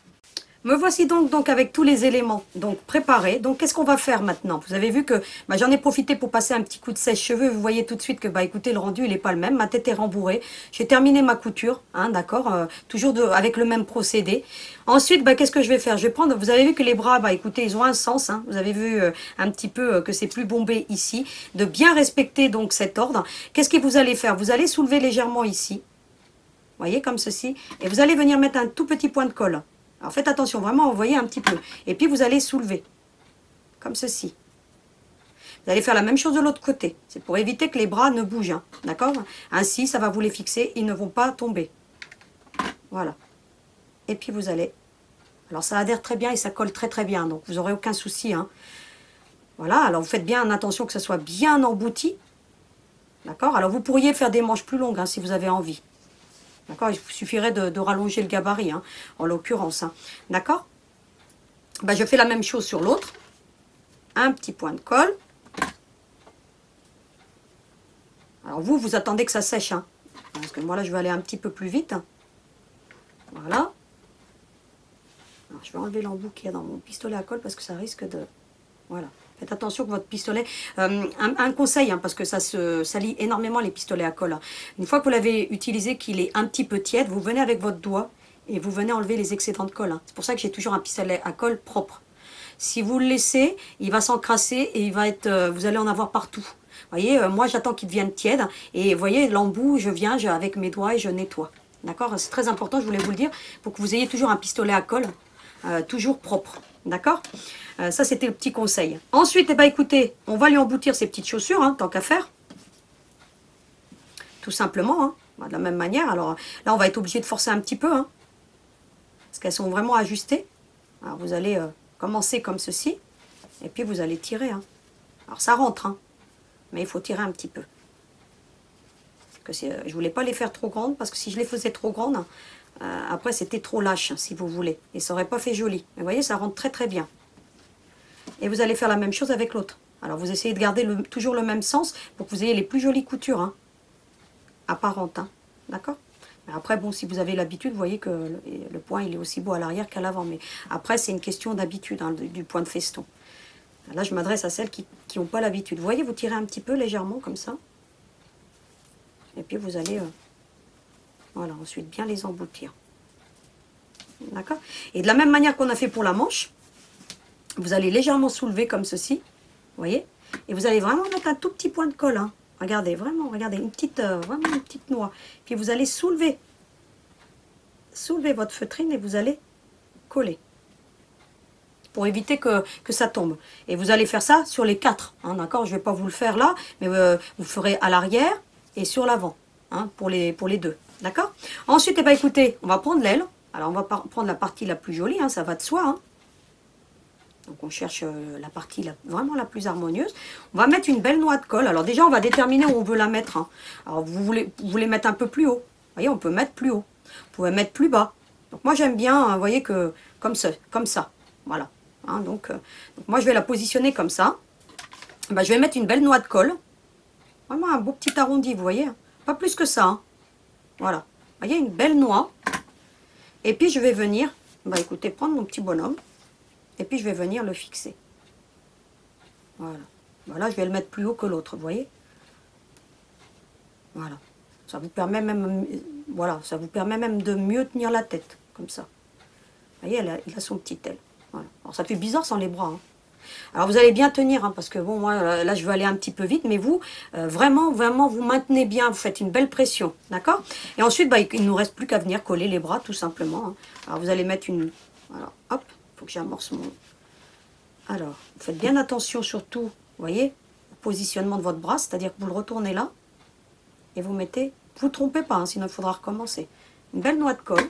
Me voici donc avec tous les éléments donc préparés. Donc qu'est-ce qu'on va faire maintenant? Vous avez vu que j'en ai profité pour passer un petit coup de sèche-cheveux. Vous voyez tout de suite que écoutez, le rendu il est pas le même. Ma tête est rembourrée. J'ai terminé ma couture, hein, d'accord, toujours avec le même procédé. Ensuite, qu'est-ce que je vais faire? Je vais prendre. Vous avez vu que les bras, écoutez, ils ont un sens. Hein, vous avez vu un petit peu que c'est plus bombé ici. De bien respecter donc cet ordre. Qu'est-ce que vous allez faire? Vous allez soulever légèrement ici. Vous voyez comme ceci. Et vous allez venir mettre un tout petit point de colle. Alors faites attention, vraiment envoyez un petit peu. Et puis vous allez soulever, comme ceci. Vous allez faire la même chose de l'autre côté. C'est pour éviter que les bras ne bougent, hein, d'accord? Ainsi, ça va vous les fixer, ils ne vont pas tomber. Voilà. Et puis vous allez... Alors ça adhère très bien et ça colle très très bien, donc vous n'aurez aucun souci, hein. Voilà, alors vous faites bien attention que ça soit bien embouti. D'accord? Alors vous pourriez faire des manches plus longues, hein, si vous avez envie. D'accord, il suffirait de rallonger le gabarit, hein, en l'occurrence. Hein. D'accord, je fais la même chose sur l'autre. Un petit point de colle. Alors vous, vous attendez que ça sèche. Hein, parce que moi, là, je vais aller un petit peu plus vite. Hein. Voilà. Alors, je vais enlever l'embout qu'il y a dans mon pistolet à colle parce que ça risque de... Voilà. Faites attention que votre pistolet... un conseil, hein, parce que ça lie énormément les pistolets à colle. Hein. Une fois que vous l'avez utilisé, qu'il est un petit peu tiède, vous venez avec votre doigt et vous venez enlever les excédents de colle. Hein. C'est pour ça que j'ai toujours un pistolet à colle propre. Si vous le laissez, il va s'encrasser et il va être, vous allez en avoir partout. Vous voyez, moi j'attends qu'il devienne tiède. Et vous voyez, l'embout, je viens avec mes doigts et je nettoie. D'accord? C'est très important, je voulais vous le dire, pour que vous ayez toujours un pistolet à colle, toujours propre. D'accord, ça, c'était le petit conseil. Ensuite, écoutez, on va lui emboutir ses petites chaussures, hein, tant qu'à faire. Tout simplement, hein, de la même manière. Alors là, on va être obligé de forcer un petit peu, hein, parce qu'elles sont vraiment ajustées. Alors, vous allez commencer comme ceci, et puis vous allez tirer. Hein. Alors, ça rentre, hein, mais il faut tirer un petit peu. Parce que je ne voulais pas les faire trop grandes, parce que si je les faisais trop grandes... Hein, après, c'était trop lâche, si vous voulez. Et ça n'aurait pas fait joli. Mais vous voyez, ça rentre très très bien. Et vous allez faire la même chose avec l'autre. Alors, vous essayez de garder toujours le même sens pour que vous ayez les plus jolies coutures, hein, apparentes. Hein, d'accord? Mais après, bon, si vous avez l'habitude, vous voyez que le point, il est aussi beau à l'arrière qu'à l'avant. Mais après, c'est une question d'habitude, hein, du point de feston. Là, je m'adresse à celles qui n'ont pas l'habitude. Vous voyez, vous tirez un petit peu légèrement, comme ça. Et puis, vous allez... voilà, ensuite bien les emboutir. D'accord? Et de la même manière qu'on a fait pour la manche, vous allez légèrement soulever comme ceci, vous voyez? Et vous allez vraiment mettre un tout petit point de colle. Hein. Regardez, vraiment, regardez, vraiment une petite noix. Puis vous allez soulever, votre feutrine et vous allez coller. Pour éviter que ça tombe. Et vous allez faire ça sur les quatre. Hein, d'accord? Je ne vais pas vous le faire là, mais vous ferez à l'arrière et sur l'avant, hein, pour les deux. D'accord? Ensuite, écoutez, on va prendre l'aile. Alors, on va prendre la partie la plus jolie, hein, ça va de soi. Hein. Donc, on cherche la partie vraiment la plus harmonieuse. On va mettre une belle noix de colle. Alors, déjà, on va déterminer où on veut la mettre. Hein. Alors, vous voulez mettre un peu plus haut. Vous voyez, on peut mettre plus haut. Vous pouvez mettre plus bas. Donc, moi, j'aime bien, vous voyez, que comme ça. Voilà. Hein, donc, moi, je vais la positionner comme ça. Je vais mettre une belle noix de colle. Vraiment un beau petit arrondi, vous voyez. Pas plus que ça, hein. Voilà, vous voyez, une belle noix. Et puis, je vais venir, écoutez, prendre mon petit bonhomme. Et puis, je vais venir le fixer. Voilà. Voilà, je vais le mettre plus haut que l'autre, vous voyez. Voilà. Ça vous permet même, voilà, ça vous permet même de mieux tenir la tête, comme ça. Vous voyez, il a son petit aile. Voilà. Alors, ça fait bizarre sans les bras, hein. Alors, vous allez bien tenir, hein, parce que bon, moi, là, je veux aller un petit peu vite, mais vous, vraiment, vraiment, vous maintenez bien, vous faites une belle pression, d'accord? Et ensuite, il ne nous reste plus qu'à venir coller les bras, tout simplement. Hein. Alors, vous allez mettre une... Alors, hop, il faut que j'amorce mon... Alors, vous faites bien attention, surtout, vous voyez, au positionnement de votre bras, c'est-à-dire que vous le retournez là, et vous mettez... Vous ne vous trompez pas, hein, sinon il faudra recommencer. Une belle noix de colle,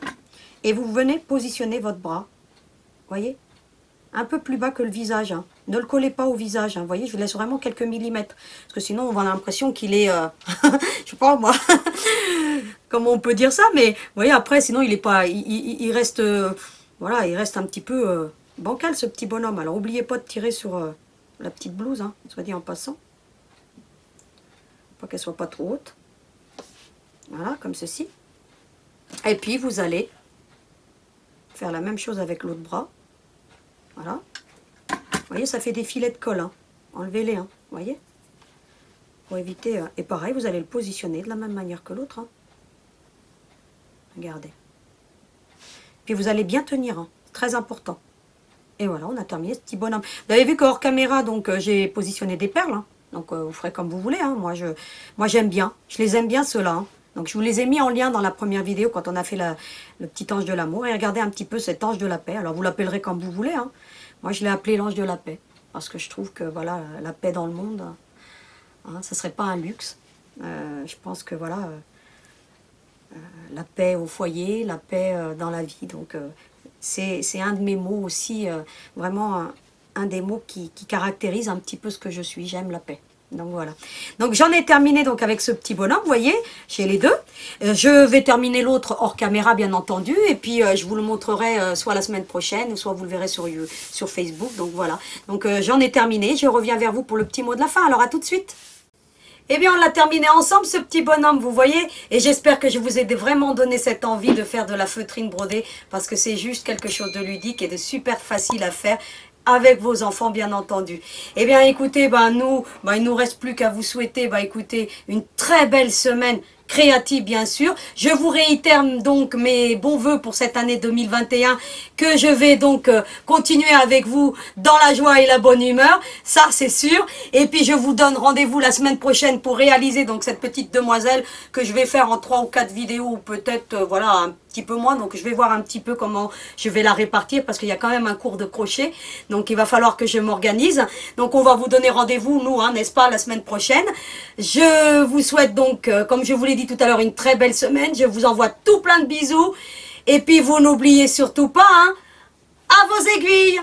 et vous venez positionner votre bras, vous voyez? Un peu plus bas que le visage. Hein. Ne le collez pas au visage. Hein. Vous voyez, je laisse vraiment quelques millimètres. Parce que sinon, on va avoir l'impression qu'il est... je sais pas, moi. Comment on peut dire ça? Mais vous voyez, après, sinon, il est pas... Il reste... voilà, il reste un petit peu bancal, ce petit bonhomme. Alors, n'oubliez pas de tirer sur la petite blouse, hein, soit dit en passant. Pas qu'elle soit pas trop haute. Voilà, comme ceci. Et puis vous allez faire la même chose avec l'autre bras. Voilà. Vous voyez, ça fait des filets de colle. Hein. Enlevez-les, hein, vous voyez. Pour éviter... Et pareil, vous allez le positionner de la même manière que l'autre. Hein. Regardez. Puis vous allez bien tenir, hein. Très important. Et voilà, on a terminé ce petit bonhomme. Vous avez vu que hors caméra, donc j'ai positionné des perles. Hein. Donc vous ferez comme vous voulez. Hein. Moi j'aime bien. Je les aime bien ceux-là. Hein. Donc je vous les ai mis en lien dans la première vidéo quand on a fait le petit ange de l'amour. Et regardez un petit peu cet ange de la paix. Alors vous l'appellerez comme vous voulez. Hein. Moi je l'ai appelé l'ange de la paix. Parce que je trouve que voilà, la paix dans le monde, hein, ça serait pas un luxe. Je pense que voilà, la paix au foyer, la paix dans la vie. Donc c'est un de mes mots aussi, vraiment un des mots qui caractérise un petit peu ce que je suis. J'aime la paix. Donc voilà. Donc j'en ai terminé donc avec ce petit bonhomme, vous voyez, chez les deux. Je vais terminer l'autre hors caméra bien entendu, et puis je vous le montrerai soit la semaine prochaine, soit vous le verrez sur Facebook. Donc voilà. Donc j'en ai terminé, je reviens vers vous pour le petit mot de la fin. Alors à tout de suite. Eh bien, on l'a terminé ensemble, ce petit bonhomme, vous voyez. Et j'espère que je vous ai vraiment donné cette envie de faire de la feutrine brodée, parce que c'est juste quelque chose de ludique et de super facile à faire. Avec vos enfants, bien entendu. Eh bien, écoutez, il ne nous reste plus qu'à vous souhaiter, écoutez, une très belle semaine créative, bien sûr. Je vous réitère donc mes bons voeux pour cette année 2021, que je vais donc continuer avec vous dans la joie et la bonne humeur, ça c'est sûr. Et puis, je vous donne rendez-vous la semaine prochaine pour réaliser donc cette petite demoiselle que je vais faire en 3 ou 4 vidéos, ou peut-être, voilà, un petit peu moins. Donc je vais voir un petit peu comment je vais la répartir, parce qu'il y a quand même un cours de crochet, donc il va falloir que je m'organise. Donc on va vous donner rendez-vous, nous, hein, n'est-ce pas, la semaine prochaine. Je vous souhaite donc, comme je vous l'ai dit tout à l'heure, une très belle semaine. Je vous envoie tout plein de bisous, et puis vous n'oubliez surtout pas, hein, à vos aiguilles.